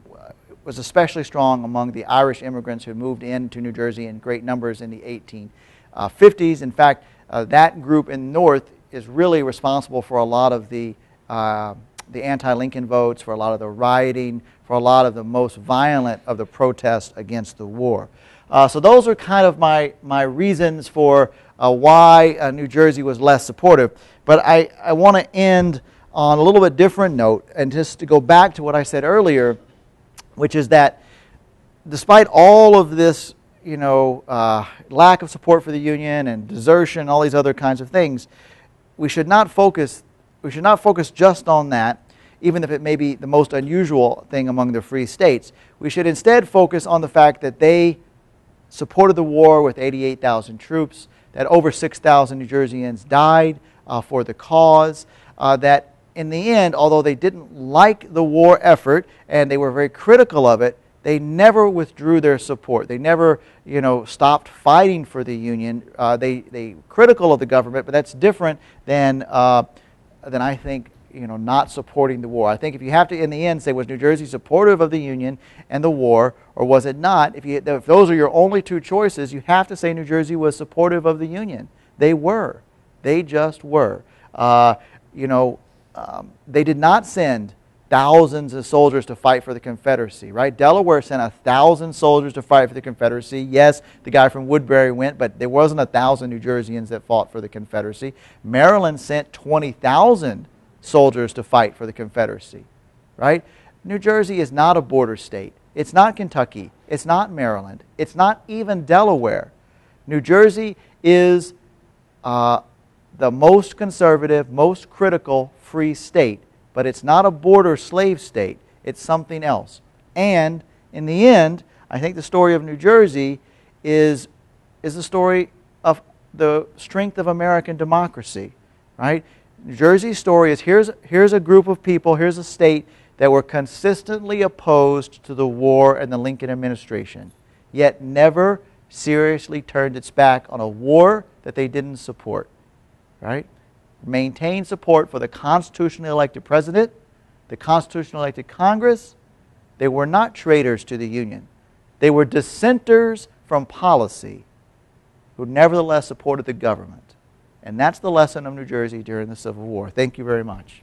was especially strong among the Irish immigrants who moved into New Jersey in great numbers in the eighteen fifties. In fact, uh, that group in the North is really responsible for a lot of the uh, the anti-Lincoln votes, for a lot of the rioting, for a lot of the most violent of the protests against the war. Uh, so those are kind of my, my reasons for uh, why uh, New Jersey was less supportive. But I, I want to end on a little bit different note, and just to go back to what I said earlier, which is that despite all of this, you know, uh, lack of support for the Union and desertion, all these other kinds of things, we should not focus, we should not focus just on that, even if it may be the most unusual thing among the free states. We should instead focus on the fact that they supported the war with eighty-eight thousand troops, that over six thousand New Jerseyans died uh, for the cause, uh, that in the end, although they didn't like the war effort and they were very critical of it, they never withdrew their support. They never, you know, stopped fighting for the Union. Uh, they they critical of the government, but that's different than uh, than I think, you know, not supporting the war. I think if you have to, in the end, say, was New Jersey supportive of the Union and the war, or was it not? If you if those are your only two choices, you have to say New Jersey was supportive of the Union. They were. They just were. Uh, you know, um, they did not send thousands of soldiers to fight for the Confederacy, right? Delaware sent a thousand soldiers to fight for the Confederacy. Yes, the guy from Woodbury went, but there wasn't a thousand New Jerseyans that fought for the Confederacy. Maryland sent twenty thousand soldiers to fight for the Confederacy, right? New Jersey is not a border state. It's not Kentucky. It's not Maryland. It's not even Delaware. New Jersey is uh, the most conservative, most critical free state. But it's not a border slave state. It's something else. And in the end, I think the story of New Jersey is, is the story of the strength of American democracy, right? New Jersey's story is here's, here's a group of people, here's a state that were consistently opposed to the war and the Lincoln administration, yet never seriously turned its back on a war that they didn't support, right? Maintain support for the constitutionally elected president, the constitutionally elected Congress. They were not traitors to the Union. They were dissenters from policy who nevertheless supported the government. And that's the lesson of New Jersey during the Civil War. Thank you very much.